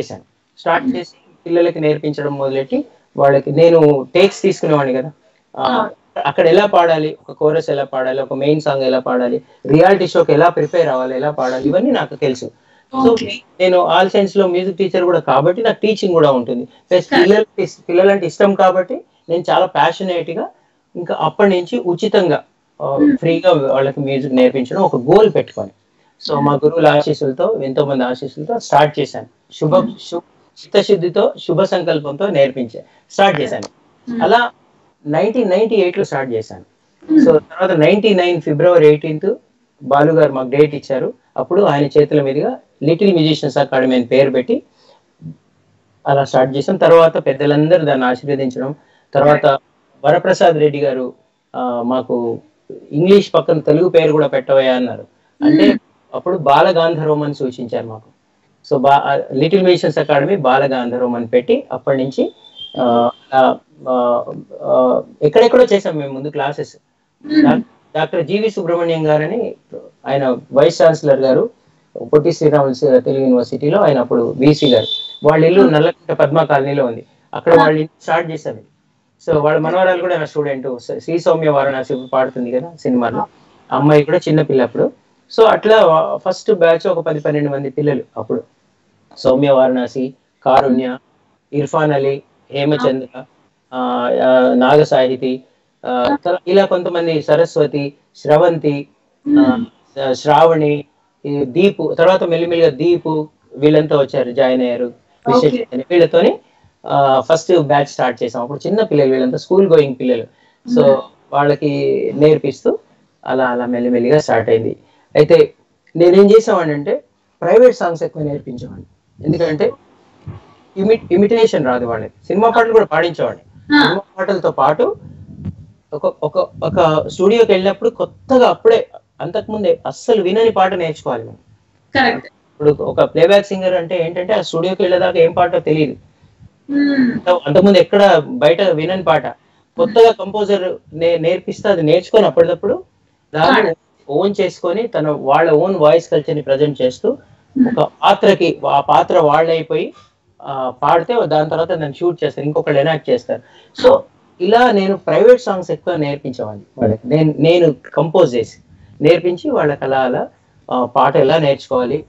చేసి పిల్లలకి నేర్పించడం మొదలెట్టి వాళ్ళకి నేను టేక్స్ తీసుకునేవాడిని కదా, అక్కడ ఎలా పాడాలి, ఒక కోరస్ ఎలా పాడాలి, ఒక మెయిన్ సాంగ్ ఎలా పాడాలి, రియాలిటీ షోకి ఎలా ప్రిపేర్ అవ్వాలి, ఎలా పాడాలి, ఇవన్నీ నాకు తెలుసు. సో నేను ఆల్ సైన్స్ లో మ్యూజిక్ టీచర్ కూడా కాబట్టి నాకు టీచింగ్ కూడా ఉంటుంది. ప్లస్ పిల్లలంటే ఇష్టం కాబట్టి నేను చాలా ప్యాషనేట్ గా ఇంకా అప్పటి నుంచి ఉచితంగా ఫ్రీగా వాళ్ళకి మ్యూజిక్ నేర్పించడం ఒక గోల్ పెట్టుకొని, సో మా గురువుల ఆశీస్సులతో, ఎంతో మంది ఆశీస్సులతో స్టార్ట్ చేశాను. చిత్తశుద్ధితో, శుభ సంకల్పంతో స్టార్ట్ చేశాను. అలా 1998లో స్టార్ట్ చేశాను. సో తర్వాత 99 ఫిబ్రవరి 18 బాలు గారు మాకు డేట్ ఇచ్చారు. అప్పుడు ఆయన చేతుల మీదుగా లిటిల్ మ్యూజిషియన్స్ అకాడమీ అని పేరు పెట్టి అలా స్టార్ట్ చేసాం. తర్వాత పెద్దలందరూ దాన్ని ఆశీర్వదించడం. తర్వాత వరప్రసాద్ రెడ్డి గారు మాకు ఇంగ్లీష్ పక్కన తెలుగు పేరు కూడా పెట్టవయ్యా అన్నారు. అంటే అప్పుడు బాలగాంధర్వం అని సూచించారు మాకు. So little musicians academy Balagandharvam అని పెట్టి అప్పటి నుంచి ఎక్కడెక్కడో చేసాం మేము ముందు క్లాసెస్. డాక్టర్ జీవి సుబ్రహ్మణ్యం గారని ఆయన వైస్ ఛాన్సలర్ గారు, పొట్టి శ్రీరాములు తెలుగు యూనివర్సిటీలో ఆయన అప్పుడు బీసీ గారు, వాళ్ళ ఇల్లు నల్లకుంట పద్మ కాలనీలో ఉంది. అక్కడ వాళ్ళ ఇల్లు స్టార్ట్ చేశాను. సో వాళ్ళ మనవరాలు కూడా నా స్టూడెంట్, శ్రీ సౌమ్య వారణాసి పాడుతుంది కదా సినిమాలో, అమ్మాయి కూడా చిన్న పిల్ల అప్పుడు. సో అట్లా ఫస్ట్ బ్యాచ్ ఒక 10-12 మంది పిల్లలు అప్పుడు. సౌమ్య వారణాసి, కారుణ్య, ఇర్ఫాన్ అలీ, హేమచంద్ర, నాగ సాహితి, ఇలా కొంతమంది, సరస్వతి, శ్రవంతి, శ్రావణి, దీపు, తర్వాత మెల్లిమెల్లిగా దీపు, వీళ్ళంతా వచ్చారు, జాయిన్ అయ్యారు. వీళ్ళతోని ఫస్ట్ బ్యాచ్ స్టార్ట్ చేసాం. అప్పుడు చిన్న పిల్లలు వీళ్ళంతా, స్కూల్ గోయింగ్ పిల్లలు. సో వాళ్ళకి నేర్పిస్తూ అలా అలా మెల్లిమెల్లిగా స్టార్ట్ అయింది. అయితే నేనేం చేసామని అంటే ప్రైవేట్ సాంగ్స్ ఎక్కువ నేర్పించేవాడిని. ఎందుకంటే ఇమిటేషన్ రాదు వాళ్ళని. సినిమా పాటలు కూడా పాడించేవాడిని. సినిమా పాటలతో పాటు ఒక స్టూడియోకి వెళ్ళినప్పుడు కొత్తగా అప్పుడే అంతకుముందే అస్సలు వినని పాట నేర్చుకోవాలి మనం. ఇప్పుడు ఒక ప్లేబ్యాక్ సింగర్ అంటే ఏంటంటే ఆ స్టూడియోకి వెళ్ళేదాకా ఏం పాటో తెలియదు. అంతకుముందు ఎక్కడ బయట వినని పాట కొత్తగా కంపోజర్ నేర్పిస్తే అది నేర్చుకొని అప్పటికప్పుడు దాన్ని ఓన్ చేసుకొని తన వాళ్ళ ఓన్ వాయిస్ కల్చర్ని ప్రజెంట్ చేస్తూ ఒక పాత్రకి ఆ పాత్ర వాళ్ళైపోయి పాడితే దాని తర్వాత దాన్ని షూట్ చేస్తారు, ఇంకొకళ్ళు ఎనాక్ట్ చేస్తారు. సో ఇలా నేను ప్రైవేట్ సాంగ్స్ ఎక్కువ నేర్పించేవాడిని వాళ్ళకి. నేను కంపోజ్ చేసి నేర్పించి వాళ్ళకి అలా అలా పాట ఎలా నేర్చుకోవాలి,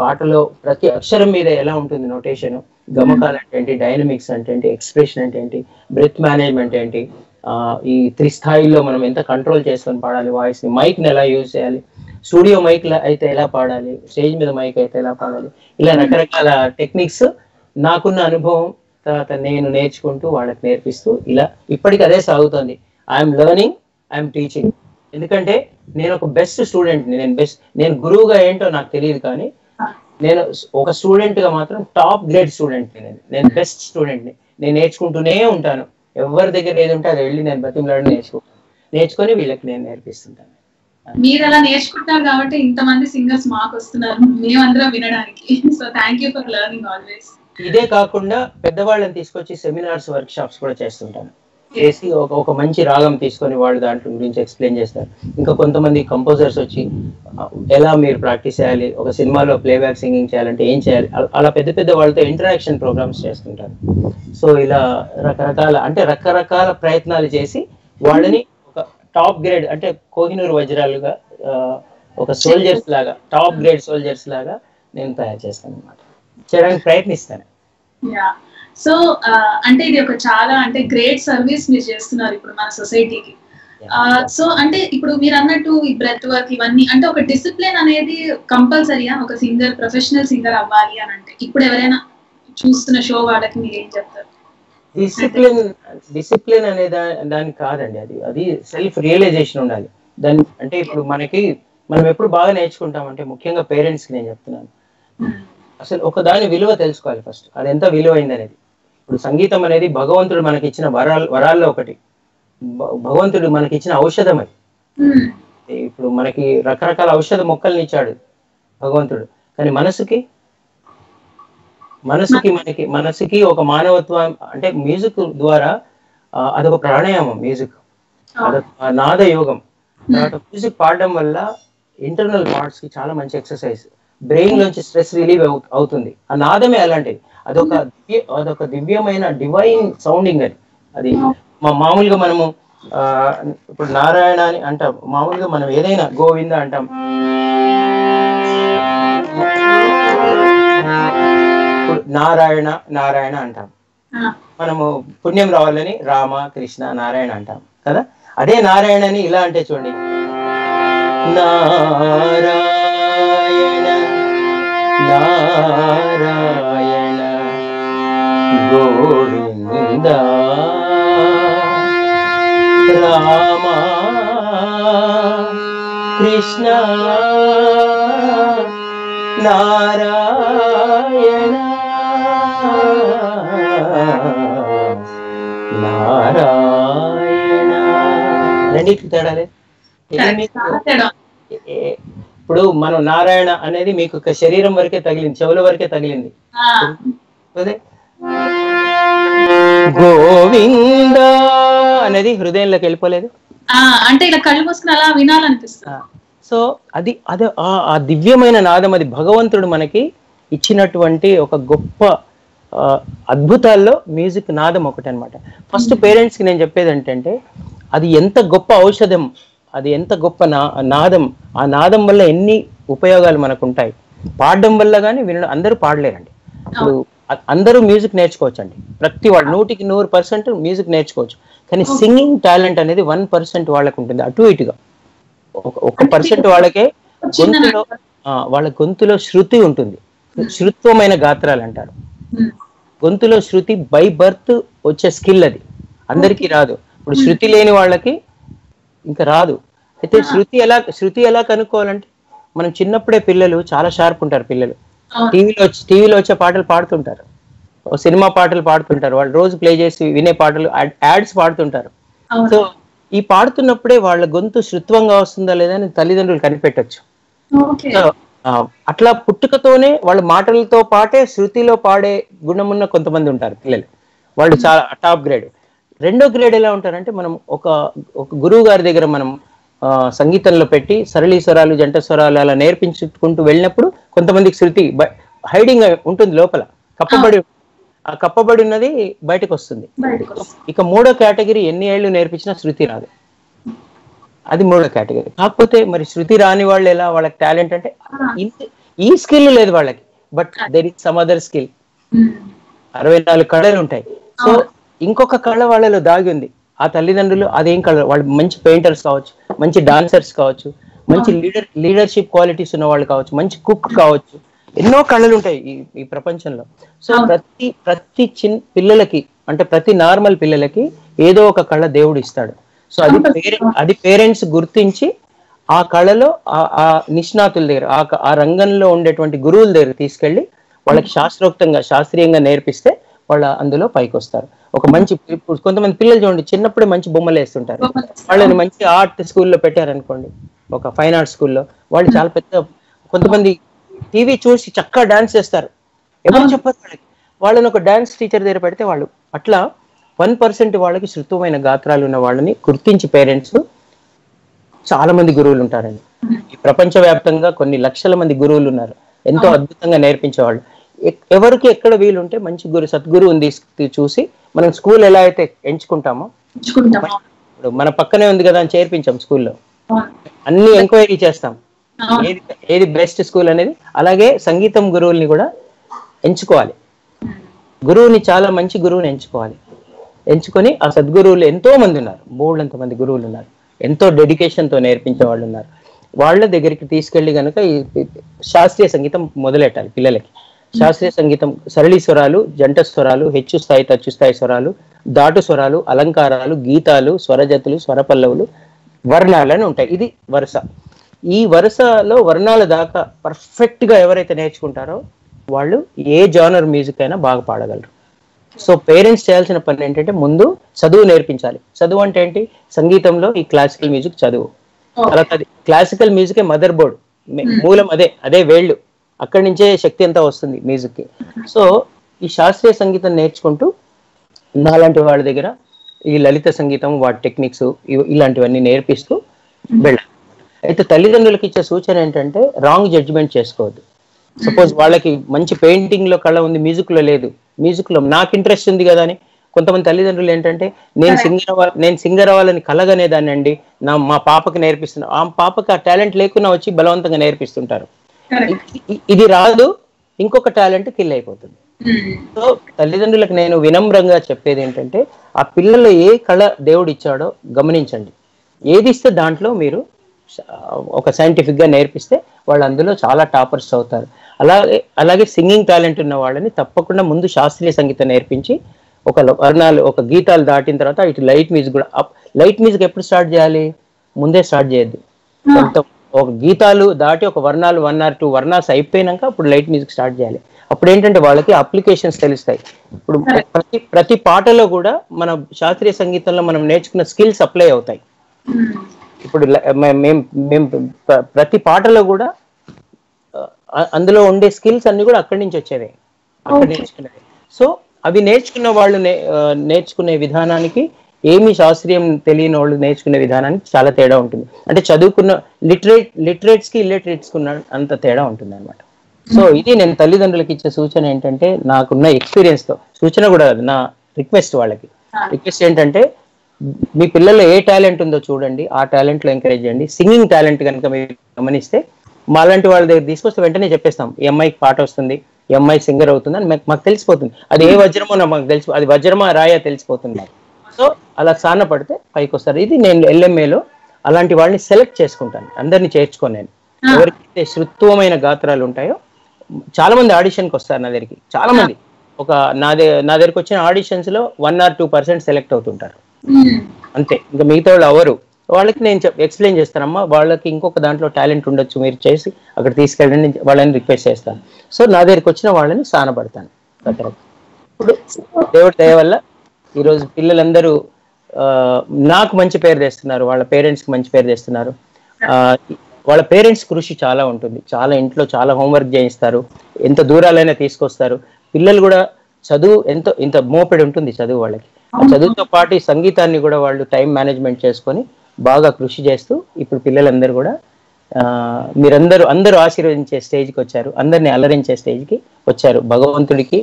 పాటలో ప్రతి అక్షరం మీద ఎలా ఉంటుంది నోటేషన్, గమకాలు అంటే ఏంటి, డైనమిక్స్ అంటే ఏంటి, ఎక్స్ప్రెషన్ అంటే ఏంటి, బ్రెత్ మేనేజ్మెంట్ ఏంటి, ఈ త్రిస్థాయిల్లో మనం ఎంత కంట్రోల్ చేసుకొని పాడాలి వాయిస్ని, మైక్ని ఎలా యూజ్ చేయాలి, స్టూడియో మైక్ అయితే ఎలా పాడాలి, స్టేజ్ మీద మైక్ అయితే ఎలా పాడాలి, ఇలా రకరకాల టెక్నిక్స్ నాకున్న అనుభవం తర్వాత నేను నేర్చుకుంటూ వాళ్ళకి నేర్పిస్తూ ఇలా ఇప్పటికి అదే సాగుతుంది. I'm learning, I'm teaching. ఎందుకంటే నేను ఒక బెస్ట్ స్టూడెంట్ని. నేను గురువుగా ఏంటో నాకు తెలియదు, కానీ నేను ఒక స్టూడెంట్గా మాత్రం టాప్ గ్రేడ్ స్టూడెంట్ని. నేను బెస్ట్ స్టూడెంట్ని. నేను నేర్చుకుంటూనే ఉంటాను. ఎవరి దగ్గర ఏది ఉంటే అది వెళ్ళి నేను బతిమలాడి నేర్చుకొని వీళ్ళకి నేను నేర్పిస్తుంటాను. మీరు అలా నేర్చుకుంటారు కాబట్టి ఇంతమంది సింగర్స్ మాకు వస్తున్నారు మేమందరం వినడానికి. So thank you for learning always. ఇదే కాకుండా పెద్దవాళ్ళని తీసుకొచ్చి సెమినార్స్, వర్క్ షాప్స్ కూడా చేస్తుంటాను. చేసి ఒక మంచి రాగం తీసుకొని వాళ్ళు దాంట్లో గురించి ఎక్స్ప్లెయిన్ చేస్తారు. ఇంకా కొంతమంది కంపోజర్స్ వచ్చి ఎలా మీరు ప్రాక్టీస్ చేయాలి, ఒక సినిమాలో ప్లేబ్యాక్ సింగింగ్ చేయాలంటే ఏం చేయాలి, అలా పెద్ద పెద్ద వాళ్ళతో ఇంటరాక్షన్ ప్రోగ్రామ్స్ చేస్తుంటారు. సో ఇలా రకరకాల ప్రయత్నాలు చేసి వాళ్ళని ఒక టాప్ గ్రేడ్ అంటే కోహినూరు వజ్రాలుగా, ఒక సోల్జర్స్ లాగా, టాప్ గ్రేడ్ సోల్జర్స్ లాగా నేను తయారు చేస్తాను అనమాట, చేయడానికి ప్రయత్నిస్తాను. సో అంటే ఇది ఒక చాలా అంటే గ్రేట్ సర్వీస్ మీరు చేస్తున్నారు ఇప్పుడు మన సొసైటీకి. సో అంటే ఇప్పుడు మీరు అన్నట్టు ఈ బ్రెత్ వర్క్ ఇవన్నీ అంటే ఒక డిసిప్లిన్ అనేది కంపల్సరీగా ఒక సింగర్, ప్రొఫెషనల్ సింగర్ అవ్వాలి అని అంటే ఇప్పుడు ఎవరైనా చూస్తున్న షో వాళ్ళకి మీరు ఏం చెప్తారు? డిసిప్లిన్ అనే దానికి కాదండి, అది సెల్ఫ్ రియలైజేషన్ ఉండాలి దాని. అంటే ఇప్పుడు మనం ఎప్పుడు బాగా నేర్చుకుంటాం అంటే ముఖ్యంగా పేరెంట్స్ కి నేను చెప్తున్నాను, అసలు ఒక దాని విలువ తెలుసుకోవాలి ఫస్ట్. అది ఎంత విలువైంది అనేది. ఇప్పుడు సంగీతం అనేది భగవంతుడు మనకి ఇచ్చిన వరాల్లో ఒకటి. భగవంతుడు మనకి ఇచ్చిన ఔషధం అది. ఇప్పుడు మనకి రకరకాల ఔషధ మొక్కల్ని ఇచ్చాడు భగవంతుడు, కానీ మనసుకి ఒక మానవత్వం అంటే మ్యూజిక్ ద్వారా అదొక ప్రాణాయామం, మ్యూజిక్ అదొక నాదయోగం. తర్వాత మ్యూజిక్ పాడడం వల్ల ఇంటర్నల్ పార్ట్స్ కి చాలా మంచి ఎక్సర్సైజ్, బ్రెయిన్ లోంచి స్ట్రెస్ రిలీవ్ అవుతుంది. ఆ నాదమే అలాంటిది. అదొక దివ్యమైన డివైన్ సౌండింగ్ అది. మామూలుగా మనము ఇప్పుడు నారాయణ అని అంటాం, మామూలుగా మనం ఏదైనా గోవింద అంటాం. ఇప్పుడు నారాయణ నారాయణ అంటాం, మనము పుణ్యం రావాలని రామ కృష్ణ నారాయణ అంటాం కదా. అదే నారాయణ అని ఇలా అంటే చూడండి, నారాయణ నారాయణ గోవింద రామ కృష్ణ నారాయణ నారాయణ. రెండింటికి తేడాలే. ఇప్పుడు మనం నారాయణ అనేది మీకు ఒక శరీరం వరకే తగిలింది, చెవుల వరకే తగిలింది. గోవింద అనేది హృదయంలోకి వెళ్ళిపోలేదు అంటే ఇలా కళ్ళు మూసుకుని అలా వినాలనిపిస్తుంది. సో అదే ఆ దివ్యమైన నాదం. అది భగవంతుడు మనకి ఇచ్చినటువంటి ఒక గొప్ప అద్భుతాల్లో మ్యూజిక్ నాదం ఒకటి అనమాట. ఫస్ట్ పేరెంట్స్కి నేను చెప్పేది ఏంటంటే అది ఎంత గొప్ప ఔషధం అది ఎంత గొప్ప నాదం. ఆ నాదం వల్ల ఎన్ని ఉపయోగాలు మనకు ఉంటాయి. పాడడం వల్ల కానీ వినడం, అందరూ పాడలేరండి. ఇప్పుడు అందరూ మ్యూజిక్ నేర్చుకోవచ్చు అండి, ప్రతి వాళ్ళు 100% మ్యూజిక్ నేర్చుకోవచ్చు. కానీ సింగింగ్ టాలెంట్ అనేది 1% వాళ్ళకు ఉంటుంది. అటు ఇటుగా 1% వాళ్ళకే వాళ్ళ గొంతులో శృతి ఉంటుంది. శృత్వమైన గాత్రాలు అంటారు. గొంతులో శృతి బై బర్త్ వచ్చే స్కిల్, అది అందరికీ రాదు. ఇప్పుడు శృతి లేని వాళ్ళకి ఇంకా రాదు. అయితే శృతి ఎలా కనుక్కోవాలంటే, మనం చిన్నప్పుడే పిల్లలు చాలా షార్ప్ ఉంటారు. పిల్లలు టీవీలో వచ్చే పాటలు పాడుతుంటారు, సినిమా పాటలు పాడుతుంటారు, వాళ్ళు రోజు ప్లే చేసి వినే పాటలు, యాడ్స్ పాడుతుంటారు. సో ఈ పాడుతున్నప్పుడే వాళ్ళ గొంతు శృత్వంగా వస్తుందా లేదా అని తల్లిదండ్రులు కనిపెట్టచ్చు. అట్లా పుట్టుకతోనే వాళ్ళ మాటలతో పాటే శృతిలో పాడే గుణమున్న కొంతమంది ఉంటారు పిల్లలు. వాళ్ళు చాలా టాప్ గ్రేడ్. రెండో గ్రేడ్ ఎలా ఉంటారంటే, మనం ఒక గురువు గారి దగ్గర మనం సంగీతంలో పెట్టి సరళీ స్వరాలు, జంట స్వరాలు అలా నేర్పించుకుంటూ వెళ్ళినప్పుడు కొంతమందికి శృతి హైడింగ్ ఉంటుంది, లోపల కప్పబడి, ఆ కప్పబడి ఉన్నది బయటకు వస్తుంది. ఇక మూడో కేటగిరీ ఎన్ని ఏళ్ళు నేర్పించినా శృతి రాదు, అది మూడో కేటగిరీ. కాకపోతే మరి శృతి రాని వాళ్ళు ఎలా, వాళ్ళకి టాలెంట్ అంటే ఈ స్కిల్ లేదు వాళ్ళకి, but there is some other skill. 64 కళలు ఉంటాయి. సో ఇంకొక కళ వాళ్ళలో దాగి ఉంది. ఆ తల్లిదండ్రులు అదేం కళ, వాళ్ళు మంచి పెయింటర్స్ కావచ్చు, మంచి డాన్సర్స్ కావచ్చు, మంచి లీడర్షిప్ క్వాలిటీస్ ఉన్న వాళ్ళు కావచ్చు, మంచి కుక్ కావచ్చు. ఎన్నో కళలు ఉంటాయి ఈ ప్రపంచంలో. సో ప్రతి చిన్న పిల్లలకి, అంటే ప్రతి నార్మల్ పిల్లలకి ఏదో ఒక కళ దేవుడు ఇస్తాడు. సో అది పేరెంట్స్ గుర్తించి ఆ కళలో ఆ నిష్ణాతుల దగ్గర, ఆ రంగంలో ఉండేటువంటి గురువుల దగ్గర తీసుకెళ్ళి వాళ్ళకి శాస్త్రీయంగా నేర్పిస్తే వాళ్ళు అందులో పైకి వస్తారు. ఒక మంచి, ఇప్పుడు కొంతమంది పిల్లలు చూడండి, చిన్నప్పుడే మంచి బొమ్మలు వేస్తుంటారు. వాళ్ళని మంచి ఆర్ట్ స్కూల్లో పెట్టారనుకోండి, ఒక ఫైన్ ఆర్ట్ స్కూల్లో, వాళ్ళు చాలా పెద్ద, కొంతమంది టీవీ చూసి చక్కగా డాన్స్ చేస్తారు, ఎవరు చెప్పారు వాళ్ళకి. వాళ్ళని ఒక డాన్స్ టీచర్ దగ్గర పెడితే వాళ్ళు, అట్లా 1% వాళ్ళకి శృతమైన గాత్రాలు ఉన్న వాళ్ళని గుర్తించి పేరెంట్స్, చాలా మంది గురువులు ఉంటారండి ఈ ప్రపంచవ్యాప్తంగా, కొన్ని లక్షల మంది గురువులు ఉన్నారు, ఎంతో అద్భుతంగా నేర్పించేవాళ్ళు. ఎవరికి ఎక్కడ వీలుంటే మంచి సద్గురువుని చూసి మనం స్కూల్ ఎలా అయితే ఎంచుకుంటామో, ఇప్పుడు మన పక్కనే ఉంది కదా అని చేర్పించాం స్కూల్లో, అన్ని ఎంక్వైరీ చేస్తాం ఏది బెస్ట్ స్కూల్ అనేది. అలాగే సంగీతం గురువుల్ని కూడా ఎంచుకోవాలి. గురువుని, చాలా మంచి గురువుని ఎంచుకొని ఆ సద్గురువులు ఎంతో మంది ఉన్నారు, బోల్డంత మంది గురువులు ఉన్నారు, ఎంతో డెడికేషన్తో నేర్పించే వాళ్ళు ఉన్నారు. వాళ్ళ దగ్గరికి తీసుకెళ్ళి కనుక ఈ శాస్త్రీయ సంగీతం మొదలెట్టాలి పిల్లలకి. శాస్త్రీయ సంగీతం సరళి స్వరాలు, జంట స్వరాలు, హెచ్చు స్థాయి, తచ్చు స్థాయి స్వరాలు, దాటు స్వరాలు, అలంకారాలు, గీతాలు, స్వరజతులు, స్వరపల్లవులు, వర్ణాలని ఉంటాయి. ఇది వరుస. ఈ వరుసలో వర్ణాల దాకా పర్ఫెక్ట్గా ఎవరైతే నేర్చుకుంటారో వాళ్ళు ఏ జానర్ మ్యూజిక్ అయినా బాగా పాడగలరు. సో పేరెంట్స్ చేయాల్సిన పని ఏంటంటే, ముందు చదువు నేర్పించాలి. చదువు అంటే ఏంటి? సంగీతంలో ఈ క్లాసికల్ మ్యూజిక్ చదువు. తర్వాత అది క్లాసికల్ మ్యూజికే మదర్ బోర్డ్, మూలం అదే వేళ్ళు, అక్కడి నుంచే శక్తి అంతా వస్తుంది మ్యూజిక్కి. సో ఈ శాస్త్రీయ సంగీతం నేర్చుకుంటూ నాలాంటి వాళ్ళ దగ్గర ఈ లలిత సంగీతం, వాటి టెక్నిక్స్, ఇలాంటివన్నీ నేర్పిస్తూ వెళ్ళాలి. అయితే తల్లిదండ్రులకు ఇచ్చే సూచన ఏంటంటే, రాంగ్ జడ్జిమెంట్ చేసుకోవద్దు. సపోజ్ వాళ్ళకి మంచి పెయింటింగ్లో కళ ఉంది, మ్యూజిక్లో లేదు, మ్యూజిక్లో నాకు ఇంట్రెస్ట్ ఉంది కదా అని కొంతమంది తల్లిదండ్రులు ఏంటంటే, నేను సింగర్ అవ్వాలని కలగనేదాన్ని అండి, మా పాపకి నేర్పిస్తున్నా, ఆ పాపకి ఆ టాలెంట్ లేకున్నా వచ్చి బలవంతంగా నేర్పిస్తుంటారు. ఇది రాదు, ఇంకొక టాలెంట్ కిల్ అయిపోతుంది. సో తల్లిదండ్రులకు నేను వినమ్రంగా చెప్పేది ఏంటంటే, ఆ పిల్లలు ఏ కళ దేవుడు ఇచ్చాడో గమనించండి. ఏది ఇస్తే దాంట్లో మీరు ఒక సైంటిఫిక్గా నేర్పిస్తే వాళ్ళు అందులో చాలా టాపర్స్ అవుతారు. అలాగే సింగింగ్ టాలెంట్ ఉన్న వాళ్ళని తప్పకుండా ముందు శాస్త్రీయ సంగీతం నేర్పించి, ఒక వర్ణాలు, ఒక గీతాలు దాటిన తర్వాత ఇటు లైట్ మ్యూజిక్ కూడా. లైట్ మ్యూజిక్ ఎప్పుడు స్టార్ట్ చేయాలి? ముందే స్టార్ట్ చేయద్దు. ఒక గీతాలు దాటి ఒక వర్ణాలు 1 or 2 వర్ణాస్ అయిపోయినాక అప్పుడు లైట్ మ్యూజిక్ స్టార్ట్ చేయాలి. అప్పుడు ఏంటంటే వాళ్ళకి అప్లికేషన్స్ తెలుస్తాయి. ఇప్పుడు ప్రతి పాటలో కూడా మన శాస్త్రీయ సంగీతంలో మనం నేర్చుకున్న స్కిల్స్ అప్లై అవుతాయి. ఇప్పుడు మేము ప్రతి పాటలో కూడా అందులో ఉండే స్కిల్స్ అన్ని కూడా అక్కడి నుంచి వచ్చేవి, అక్కడ నేర్చుకునేవి. సో అవి నేర్చుకున్న వాళ్ళు నేర్చుకునే విధానానికి, ఏమి శాస్త్రీయం తెలియని వాళ్ళు నేర్చుకునే విధానానికి చాలా తేడా ఉంటుంది. అంటే చదువుకున్న లిటరేట్స్కి ఇల్లిటరేట్స్కి ఉన్న అంత తేడా ఉంటుంది అనమాట. సో ఇది నేను తల్లిదండ్రులకు ఇచ్చే సూచన ఏంటంటే, నాకున్న ఎక్స్పీరియన్స్తో, సూచన కూడా కాదు, నా రిక్వెస్ట్ వాళ్ళకి ఏంటంటే, మీ పిల్లల్లో ఏ టాలెంట్ ఉందో చూడండి, ఆ టాలెంట్లో ఎంకరేజ్ చేయండి. సింగింగ్ టాలెంట్ కనుక మీరు గమనిస్తే మాలాంటి వాళ్ళ దగ్గర తీసుకొస్తే వెంటనే చెప్పేస్తాం ఈ అమ్మాయికి పాట వస్తుంది, ఈ అమ్మాయి సింగర్ అవుతుంది అని మాకు తెలిసిపోతుంది. అది ఏ వజ్రమో నాకు తెలిసి, అది వజ్రమా రాయా తెలిసిపోతుంది. సో అలా సాన పడితే పైకి వస్తారు. ఇది నేను ఎల్ఎంఏలో అలాంటి వాళ్ళని సెలెక్ట్ చేసుకుంటాను, అందరినీ చేర్చుకోను నేను. ఎవరికైతే శృత్వమైన గాత్రాలు ఉంటాయో చాలా మంది ఆడిషన్కి వస్తారు నా దగ్గరికి. చాలా మంది ఒక నా దగ్గరికి వచ్చిన ఆడిషన్స్ లో 1 or 2% సెలెక్ట్ అవుతుంటారు అంతే. ఇంకా మిగతా వాళ్ళు అవరు. వాళ్ళకి నేను ఎక్స్ప్లెయిన్ చేస్తానమ్మా, వాళ్ళకి ఇంకొక దాంట్లో టాలెంట్ ఉండొచ్చు, మీరు చేసి అక్కడ తీసుకెళ్ళండి, వాళ్ళని రిక్వెస్ట్ చేస్తాను. సో నా దగ్గరికి వచ్చిన వాళ్ళని సానపడతాను. ఇప్పుడు దేవుడి దయ వల్ల ఈరోజు పిల్లలందరూ నాకు మంచి పేరు తెస్తున్నారు, వాళ్ళ పేరెంట్స్కి మంచి పేరు తెస్తున్నారు. వాళ్ళ పేరెంట్స్ కృషి చాలా ఉంటుంది, చాలా ఇంట్లో చాలా హోంవర్క్ చేయిస్తారు, ఎంత దూరాలైనా తీసుకొస్తారు. పిల్లలు కూడా చదువు ఎంతో ఇంత మోపెడి ఉంటుంది చదువు వాళ్ళకి. చదువుతో పాటు సంగీతాన్ని కూడా వాళ్ళు టైం మేనేజ్మెంట్ చేసుకొని బాగా కృషి చేస్తూ ఇప్పుడు పిల్లలందరూ కూడా మీరందరూ అందరూ ఆశీర్వదించే స్టేజ్కి వచ్చారు, అందరినీ అలరించే స్టేజ్కి వచ్చారు. భగవంతుడికి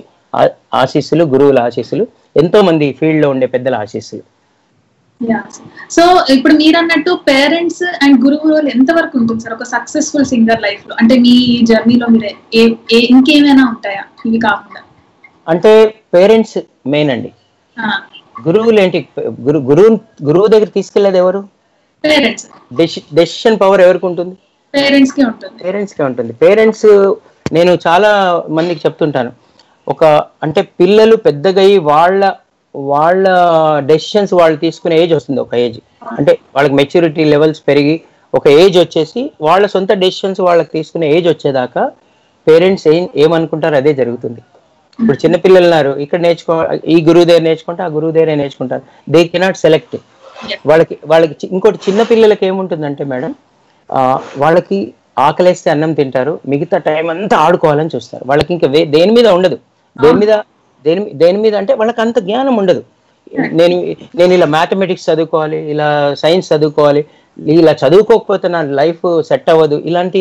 ఆశీస్సులు, గురువుల ఆశీస్సులు, ఎంతో మంది ఫీల్డ్లో ఉండే పెద్దల ఆశీస్సులు. సో ఇప్పుడు మీరు అన్నట్టు పేరెంట్స్ అండ్ గురువు రోల్ ఎంత వరకు ఉంటుంది సార్ ఒక సక్సెస్ఫుల్ సింగర్ లైఫ్ లో? అంటే మీ జర్నీలో మీరు ఇంకేమైనా ఉంటాయా ఇవి కాకుండా? అంటే పేరెంట్స్ మెయిన్ అండి. గురువులు ఏంటి, గురువు దగ్గర తీసుకెళ్లేది ఎవరు? పేరెంట్స్. డెసిషన్ పవర్ ఎవరికి ఉంటుంది? పేరెంట్స్ కే ఉంటుంది. పేరెంట్స్. నేను చాలా మందికి చెప్తుంటాను, ఒక అంటే పిల్లలు పెద్దగా వాళ్ళ డెసిషన్స్ వాళ్ళు తీసుకునే ఏజ్ వస్తుంది. ఒక ఏజ్ అంటే వాళ్ళకి మెచ్యూరిటీ లెవెల్స్ పెరిగి ఒక ఏజ్ వచ్చేసి వాళ్ళ సొంత డెసిషన్స్ వాళ్ళకి తీసుకునే ఏజ్ వచ్చేదాకా పేరెంట్స్ ఏమనుకుంటారు అదే జరుగుతుంది. ఇప్పుడు చిన్నపిల్లలు ఉన్నారు, ఇక్కడ ఈ గురువు దగ్గర నేర్చుకుంటే ఆ గురువు దగ్గర నేర్చుకుంటారు. They cannot select. వాళ్ళకి ఇంకోటి చిన్నపిల్లలకి ఏముంటుందంటే మేడం, వాళ్ళకి ఆకలేస్తే అన్నం తింటారు, మిగతా టైం అంతా ఆడుకోవాలని చూస్తారు. వాళ్ళకి ఇంకా దేని మీద ఉండదు, దేని మీద అంటే వాళ్ళకి అంత జ్ఞానం ఉండదు. నేను ఇలా మ్యాథమెటిక్స్ చదువుకోవాలి, ఇలా సైన్స్ చదువుకోవాలి, ఇలా చదువుకోకపోతే నా లైఫ్ సెట్ అవ్వదు, ఇలాంటి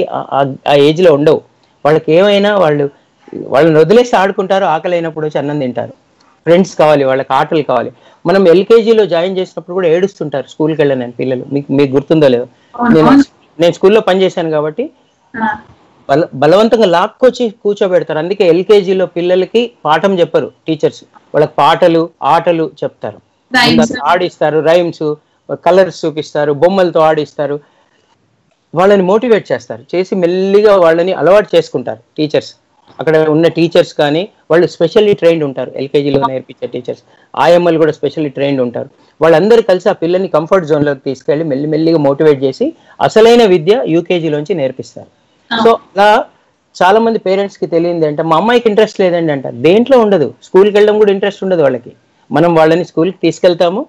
ఆ ఏజ్లో ఉండవు. వాళ్ళకి ఏమైనా వాళ్ళని వదిలేసి ఆడుకుంటారు, ఆకలి అయినప్పుడు వచ్చి అన్నం తింటారు. ఫ్రెండ్స్ కావాలి, వాళ్ళకి ఆటలు కావాలి. మనం ఎల్కేజీలో జాయిన్ చేసినప్పుడు కూడా ఏడుస్తుంటారు స్కూల్కి వెళ్ళాను పిల్లలు. మీకు గుర్తుందో లేదో, నేను స్కూల్లో పనిచేశాను కాబట్టి బలవంతంగా లాక్కొచ్చి కూర్చోబెడతారు. అందుకే ఎల్కేజీలో పిల్లలకి పాఠం చెప్పరు టీచర్స్, వాళ్ళకి పాటలు ఆటలు చెప్తారు, ఆడిస్తారు, రైమ్స్ కలర్స్ చూపిస్తారు, బొమ్మలతో ఆడిస్తారు, వాళ్ళని మోటివేట్ చేస్తారు. చేసి మెల్లిగా వాళ్ళని అలవాటు చేసుకుంటారు టీచర్స్. అక్కడ ఉన్న టీచర్స్ కానీ వాళ్ళు స్పెషల్లీ ట్రైన్డ్ ఉంటారు, ఎల్కేజీలో నేర్పించే టీచర్స్, IML కూడా స్పెషల్లీ ట్రైన్డ్ ఉంటారు. వాళ్ళందరూ కలిసి ఆ పిల్లల్ని కంఫర్ట్ జోన్లోకి తీసుకెళ్ళి మెల్లిమెల్లిగా మోటివేట్ చేసి అసలైన విద్య UKGలోంచి నేర్పిస్తారు. సో అలా చాలా మంది పేరెంట్స్కి తెలియదు అంటే మా అమ్మాయికి ఇంట్రెస్ట్ లేదండి అంటారు. దేంట్లో ఉండదు, స్కూల్కి వెళ్ళడం కూడా ఇంట్రెస్ట్ ఉండదు వాళ్ళకి. మనం వాళ్ళని స్కూల్కి తీసుకెళ్తాము,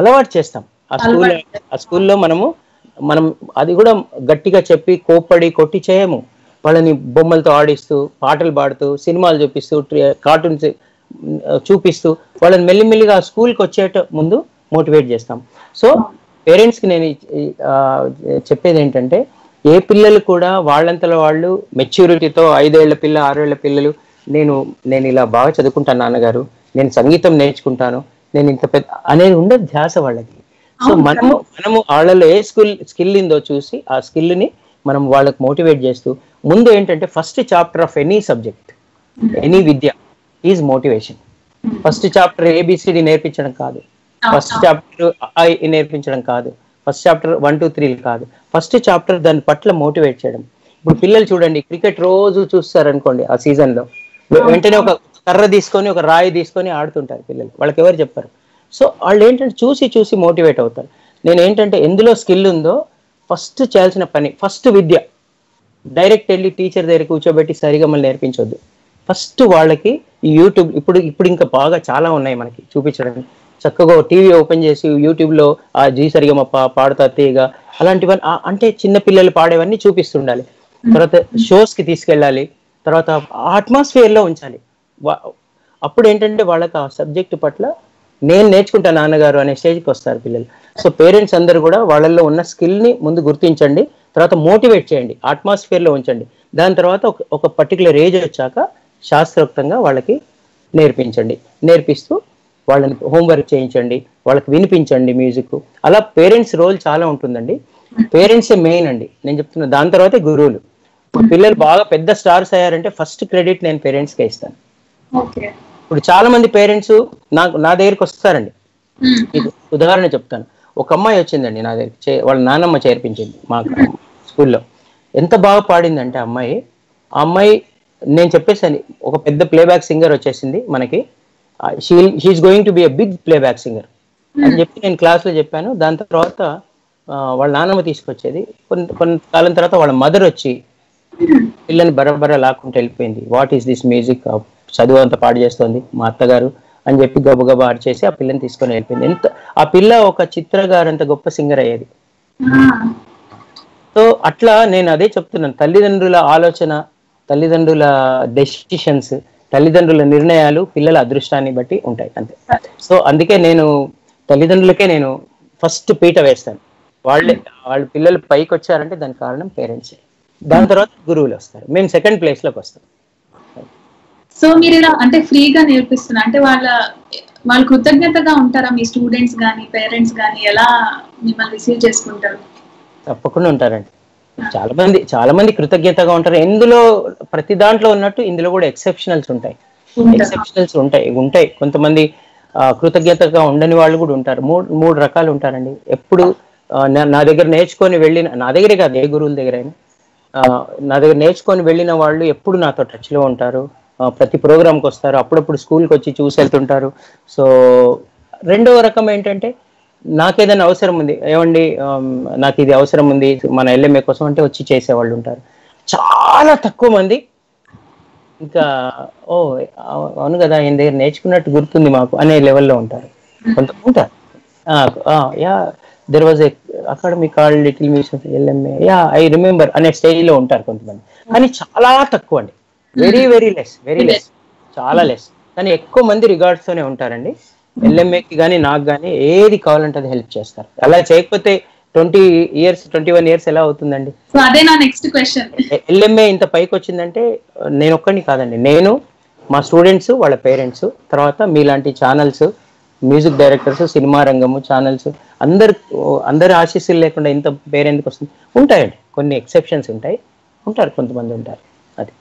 అలవాటు చేస్తాం. ఆ స్కూల్లో మనం అది కూడా గట్టిగా చెప్పి కోప్పడి కొట్టి చేయము. వాళ్ళని బొమ్మలతో ఆడిస్తూ, పాటలు పాడుతూ, సినిమాలు చూపిస్తూ, కార్టూన్స్ చూపిస్తూ వాళ్ళని మెల్లిమెల్లిగా స్కూల్కి వచ్చేట ముందు మోటివేట్ చేస్తాం. సో పేరెంట్స్కి నేను చెప్పేది ఏంటంటే, ఏ పిల్లలు కూడా వాళ్ళంతలో వాళ్ళు మెచ్యూరిటీతో 5 ఏళ్ల పిల్ల, 6 ఏళ్ల పిల్లలు నేను ఇలా బాగా చదువుకుంటాను నాన్నగారు, నేను సంగీతం నేర్చుకుంటాను, నేను ఇంత పెద్ద అనేది ఉండదు ధ్యాస వాళ్ళకి. సో మనము వాళ్ళలో ఏ స్కిల్ ఉందో చూసి ఆ స్కిల్ని మనం వాళ్ళకి మోటివేట్ చేస్తూ ముందు ఏంటంటే first chapter of any subject, any విద్య is motivation. First chapter ABCD నేర్పించడం కాదు, ఫస్ట్ చాప్టర్ I నేర్పించడం కాదు, ఫస్ట్ చాప్టర్ 1, 2, 3 కాదు, ఫస్ట్ చాప్టర్ దాని పట్ల మోటివేట్ చేయడం. ఇప్పుడు పిల్లలు చూడండి, క్రికెట్ రోజు చూస్తారనుకోండి, ఆ సీజన్లో వెంటనే ఒక కర్ర తీసుకొని ఒక రాయి తీసుకొని ఆడుతుంటారు పిల్లలు, వాళ్ళకి ఎవరు చెప్పారు. సో వాళ్ళు ఏంటంటే చూసి చూసి మోటివేట్ అవుతారు. నేను ఏంటంటే ఎందులో స్కిల్ ఉందో ఫస్ట్ చేయాల్సిన పని ఫస్ట్ విద్య. డైరెక్ట్ వెళ్ళి టీచర్ దగ్గర కూర్చోబెట్టి సరిగా మళ్ళీ నేర్పించొద్దు. ఫస్ట్ వాళ్ళకి ఈ యూట్యూబ్ ఇప్పుడు ఇంకా బాగా చాలా ఉన్నాయి మనకి చూపించడానికి. చక్కగా టీవీ ఓపెన్ చేసి యూట్యూబ్లో ఆ జీ సరిగమప్ప పాడతా తీగ అలాంటివన్నీ అంటే చిన్నపిల్లలు పాడేవన్నీ చూపిస్తుండాలి. తర్వాత షోస్కి తీసుకెళ్ళాలి, తర్వాత అట్మాస్ఫియర్లో ఉంచాలి. అప్పుడు ఏంటంటే వాళ్ళకి ఆ సబ్జెక్టు పట్ల నేను నేర్చుకుంటా నాన్నగారు అనే స్టేజ్కి వస్తారు పిల్లలు. సో పేరెంట్స్ అందరూ కూడా వాళ్ళల్లో ఉన్న స్కిల్ని ముందు గుర్తించండి, తర్వాత మోటివేట్ చేయండి, అట్మాస్ఫియర్లో ఉంచండి. దాని తర్వాత ఒక పర్టికులర్ ఏజ్ వచ్చాక శాస్త్రోక్తంగా వాళ్ళకి నేర్పించండి. నేర్పిస్తూ వాళ్ళని హోంవర్క్ చేయించండి, వాళ్ళకి వినిపించండి మ్యూజిక్. అలా పేరెంట్స్ రోల్ చాలా ఉంటుందండి. పేరెంట్సే మెయిన్ అండి నేను చెప్తున్నా. దాని తర్వాతే గురువులు. పిల్లలు బాగా పెద్ద స్టార్స్ అయ్యారంటే ఫస్ట్ క్రెడిట్ నేను పేరెంట్స్కే ఇస్తాను. ఇప్పుడు చాలా మంది పేరెంట్స్ నా దగ్గరికి వస్తారండి. ఉదాహరణ చెప్తాను, ఒక అమ్మాయి వచ్చిందండి నా దగ్గరికి, వాళ్ళ నాన్నమ్మ చేర్పించింది మా స్కూల్లో. ఎంత బాగా పాడిందంటే అమ్మాయి, ఆ అమ్మాయి నేను చెప్పేసాను ఒక పెద్ద ప్లేబ్యాక్ సింగర్ వచ్చేసింది మనకి, she is going to be a big playback singer అని చెప్పి నేను క్లాస్లో చెప్పాను. దాని తర్వాత వాళ్ళ నాన్నమ్మ తీసుకొచ్చేది. కొంతకాలం తర్వాత వాళ్ళ మదర్ వచ్చి పిల్లని బరబర లాక్కుంటూ వెళ్ళిపోయింది. వాట్ ఈస్ దిస్ మ్యూజిక్, చదువు అంతా పాడు చేస్తుంది మా అత్తగారు అని చెప్పి గబగబా ఆడిచేసి ఆ పిల్లని తీసుకొని వెళ్ళిపోయింది. ఎంత ఆ పిల్ల ఒక చిత్ర గారు అంత గొప్ప సింగర్ అయ్యేది. సో అట్లా నేను అదే చెప్తున్నాను, తల్లిదండ్రుల ఆలోచన, తల్లిదండ్రుల డెసిషన్స్, తల్లిదండ్రుల నిర్ణయాలు పిల్లల అదృష్టాన్ని బట్టి ఉంటాయి అంతే. సో అందుకే నేను తల్లిదండ్రులకే నేను ఫస్ట్ పీట వేస్తాను. వాళ్ళ పిల్లలు పైకి వచ్చారంటే దానికి కారణం పేరెంట్సే. దాని తర్వాత గురువులు వస్తారు, మేము సెకండ్ ప్లేస్ లోకి వస్తాం. సో మీరు ఇలా అంటే ఫ్రీగా నేర్పిస్తున్నా అంటే వాళ్ళు కృతజ్ఞతగా ఉంటారా మీ స్టూడెంట్స్ కానీ పేరెంట్స్ కానీ? ఎలా మిమ్మల్ని రిసీవ్ చేసుకుంటారు? తప్పకుండా ఉంటారండి. చాలా మంది కృతజ్ఞతగా ఉంటారు. ఎందులో ప్రతి దాంట్లో ఉన్నట్టు ఇందులో కూడా ఎక్సెప్షనల్స్ ఉంటాయి. కొంతమంది కృతజ్ఞతగా ఉండని వాళ్ళు కూడా ఉంటారు. మూడు రకాలు ఉంటారండి. ఎప్పుడు నా దగ్గర నేర్చుకొని వెళ్ళిన, నా దగ్గరే కాదు ఏ గురువుల దగ్గర అయినా, నా దగ్గర నేర్చుకొని వెళ్ళిన వాళ్ళు ఎప్పుడు నాతో టచ్లో ఉంటారు, ప్రతి ప్రోగ్రామ్కి వస్తారు, అప్పుడప్పుడు స్కూల్కి వచ్చి చూసి వెళ్తుంటారు. సో రెండవ రకం ఏంటంటే, నాకేదైనా అవసరం ఉంది, ఏమండి నాకు ఇది అవసరం ఉంది మన ఎల్ఎంఏ కోసం అంటే వచ్చి చేసేవాళ్ళు ఉంటారు. చాలా తక్కువ మంది ఇంకా ఓ అవును కదా ఆయన దగ్గర నేర్చుకున్నట్టు గుర్తుంది మాకు అనే లెవెల్లో ఉంటారు. కొంతమంది ఉంటారు, yeah there was a academy called little musicians LMA, yeah I remember అనే స్టేజ్లో ఉంటారు కొంతమంది. కానీ చాలా తక్కువ అండి, వెరీ వెరీ లెస్, చాలా లెస్. కానీ ఎక్కువ మంది రిగార్డ్స్తోనే ఉంటారండి. ఎల్ఎంఏకి కానీ నాకు కానీ ఏది కావాలంటే అది హెల్ప్ చేస్తారు. అలా చేయకపోతే 21 years ఎలా అవుతుందండి? అదే నా నెక్స్ట్ క్వశ్చన్. ఎల్ఎంఏ ఇంత పైకి వచ్చిందంటే నేను ఒక్కడిని కాదండి, నేను, మా స్టూడెంట్స్, వాళ్ళ పేరెంట్స్, తర్వాత మీలాంటి ఛానల్స్, మ్యూజిక్ డైరెక్టర్స్, సినిమా రంగము ఛానల్స్, అందరి ఆశీస్సులు లేకుండా ఇంత పేరెందుకు వస్తుంది. ఉంటాయండి కొన్ని ఎక్సెప్షన్స్ ఉంటారు, కొంతమంది ఉంటారు. అది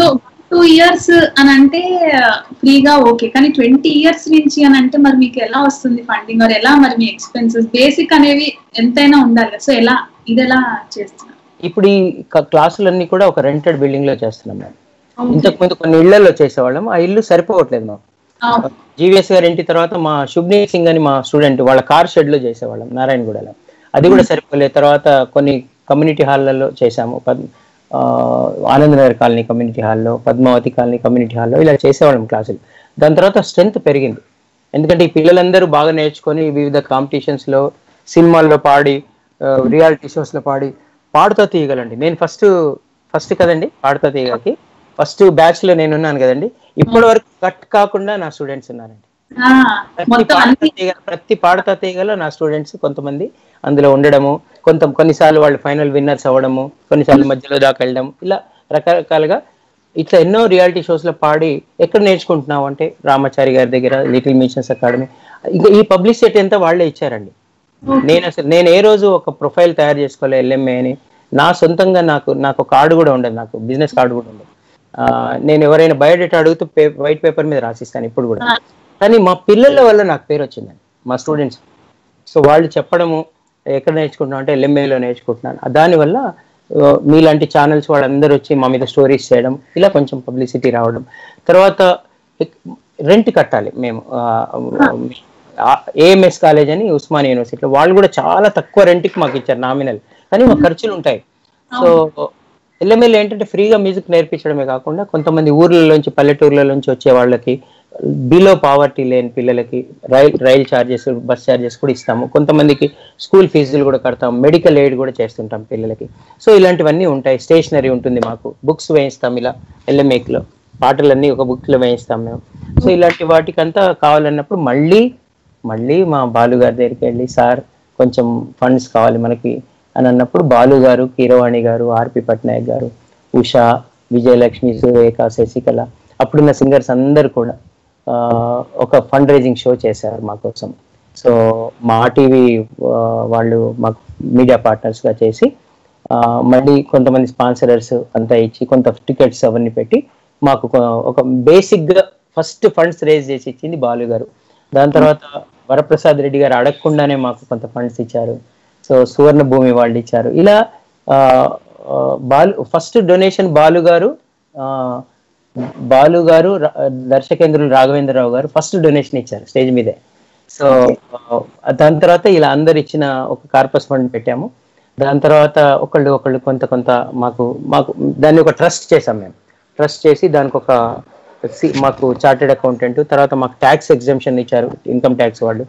సో 2 years అని అంటే ఫ్రీగా ఓకే, కానీ 20 years నుంచి అని అంటే మరి మీకు ఎలా వస్తుంది ఫండింగ్? ఆర్ ఎలా మరి మీ ఎక్స్పెన్సెస్ బేసిక్ అనేవి ఎంతైనా ఉండాలి కదా, సో ఎలా ఇది ఎలా చేస్తున్నారు? ఇప్పుడు ఈ క్లాసులన్నీ కూడా ఒక రెంటెడ్ బిల్డింగ్ లో చేస్తున్నాం మేము. ఇంతకు ముందు కొన్ని ఇళ్లలో చేసేవాళ్ళం, ఆ ఇల్లు సరిపోవట్లేదు మాకు. జీవీఎస్ గారి ఇంటి తర్వాత మా శుభ్నీ సింగ్ అని మా స్టూడెంట్ వాళ్ళ కార్ షెడ్ లో చేసేవాళ్ళం నారాయణగూడలో, అది కూడా సరిపోలేదు. తర్వాత కొన్ని కమ్యూనిటీ హాల్లో చేసాము, ఆనందనగర్ కాలనీ కమ్యూనిటీ హాల్లో, పద్మావతి కాలనీ కమ్యూనిటీ హాల్లో ఇలా చేసేవాళ్ళం క్లాసులు. దాని తర్వాత స్ట్రెంత్ పెరిగింది, ఎందుకంటే ఈ పిల్లలందరూ బాగా నేర్చుకొని వివిధ కాంపిటీషన్స్లో, సినిమాల్లో పాడి, రియాలిటీ షోస్లో పాడి, పాడుతా తీయగలండి. నేను ఫస్ట్ కదండి పాడుతా తీయగలకి ఫస్ట్ బ్యాచ్లో నేను ఉన్నాను కదండి. ఇప్పటి వరకు కట్ కాకుండా నా స్టూడెంట్స్ ఉన్నారండి. ప్రతి పాడుతా తీయగల నా స్టూడెంట్స్ కొంతమంది అందులో ఉండడము, కొన్నిసార్లు వాళ్ళు ఫైనల్ విన్నర్స్ అవ్వడము, కొన్నిసార్లు మధ్యలో దాకా వెళ్ళడం, ఇలా రకరకాలుగా ఇట్లా ఎన్నో రియాలిటీ షోస్లో పాడి. ఎక్కడ నేర్చుకుంటున్నావు అంటే రామాచారి గారి దగ్గర, లిటిల్ మిషన్స్ అకాడమీ. ఇంకా ఈ పబ్లిసిటీ అంతా వాళ్ళే ఇచ్చారండి. నేను ఏ రోజు ఒక ప్రొఫైల్ తయారు చేసుకోవాలి ఎల్ఎంఏ అని. నా సొంతంగా నాకు ఒక కార్డు కూడా ఉండదు, నాకు బిజినెస్ కార్డు కూడా ఉండదు. నేను ఎవరైనా బయోడేటా అడుగుతూ వైట్ పేపర్ మీద రాసిస్తాను ఇప్పుడు కూడా. కానీ మా పిల్లల వల్ల నాకు పేరు వచ్చిందండి, మా స్టూడెంట్స్. సో వాళ్ళు చెప్పడము ఎక్కడ నేర్చుకుంటున్నాం అంటే ఎల్ఎంఏలో నేర్చుకుంటున్నాను, దానివల్ల మీలాంటి ఛానల్స్ వాళ్ళందరూ వచ్చి మా మీద స్టోరీస్ చేయడం, ఇలా కొంచెం పబ్లిసిటీ రావడం. తర్వాత రెంట్ కట్టాలి మేము, ఏఎంఎస్ కాలేజ్ అని ఉస్మానియా యూనివర్సిటీలో. వాళ్ళు కూడా చాలా తక్కువ రెంట్కి మాకు ఇచ్చారు నామినల్, కానీ మా ఖర్చులు ఉంటాయి. సో ఎల్ఎంఏలో ఏంటంటే ఫ్రీగా మ్యూజిక్ నేర్పించడమే కాకుండా కొంతమంది ఊర్లలోంచి, పల్లెటూర్లలోంచి వచ్చే వాళ్ళకి, బిలో పావర్టీ లేని పిల్లలకి రైల్ ఛార్జెస్, బస్ ఛార్జెస్ కూడా ఇస్తాము. కొంతమందికి స్కూల్ ఫీజులు కూడా కడతాము, మెడికల్ ఎయిడ్ కూడా చేస్తుంటాం పిల్లలకి. సో ఇలాంటివన్నీ ఉంటాయి. స్టేషనరీ ఉంటుంది మాకు, బుక్స్ వేయిస్తాం ఇలా ఎల్ఎంఏక్లో, పాటలన్నీ ఒక బుక్లో వేయిస్తాం మేము. సో ఇలాంటి వాటికంతా కావాలన్నప్పుడు మళ్ళీ మా బాలుగారి దగ్గరికి వెళ్ళి, సార్ కొంచెం ఫండ్స్ కావాలి మనకి అని అన్నప్పుడు, బాలుగారు, కీరవాణి గారు, ఆర్పి పట్నాయక్ గారు, ఉషా, విజయలక్ష్మి, సురేఖ, శశికళ, అప్పుడున్న సింగర్స్ అందరు కూడా ఫండ్ రైజింగ్ షో చేశారు మా కోసం. సో మా టీవీ వాళ్ళు మాకు మీడియా పార్ట్నర్స్గా చేసి మళ్ళీ కొంతమంది స్పాన్సరర్స్ అంతా ఇచ్చి కొంత టికెట్స్ అవన్నీ పెట్టి మాకు ఒక బేసిక్గా ఫస్ట్ ఫండ్స్ రేజ్ చేసి ఇచ్చింది బాలు గారు. దాని తర్వాత వరప్రసాద్ రెడ్డి గారు అడగకుండానే మాకు కొంత ఫండ్స్ ఇచ్చారు. సో సువర్ణ భూమి వాళ్ళు ఇచ్చారు. ఇలా బాలు ఫస్ట్ డొనేషన్ బాలు గారు దర్శకేంద్రులు రాఘవేంద్రరావు గారు ఫస్ట్ డొనేషన్ ఇచ్చారు స్టేజ్ మీదే. సో దాని తర్వాత ఇలా అందరు ఇచ్చిన ఒక కార్పస్ ఫండ్ పెట్టాము. దాని తర్వాత ఒకళ్ళు ఒకళ్ళు కొంత కొంత మాకు మాకు దాన్ని ఒక ట్రస్ట్ చేసాం. మేము ట్రస్ట్ చేసి దానికి ఒక మాకు చార్టెడ్ అకౌంటెంట్, తర్వాత మాకు ట్యాక్స్ ఎగ్జంప్షన్ ఇచ్చారు ఇన్కమ్ ట్యాక్స్ వాళ్ళు.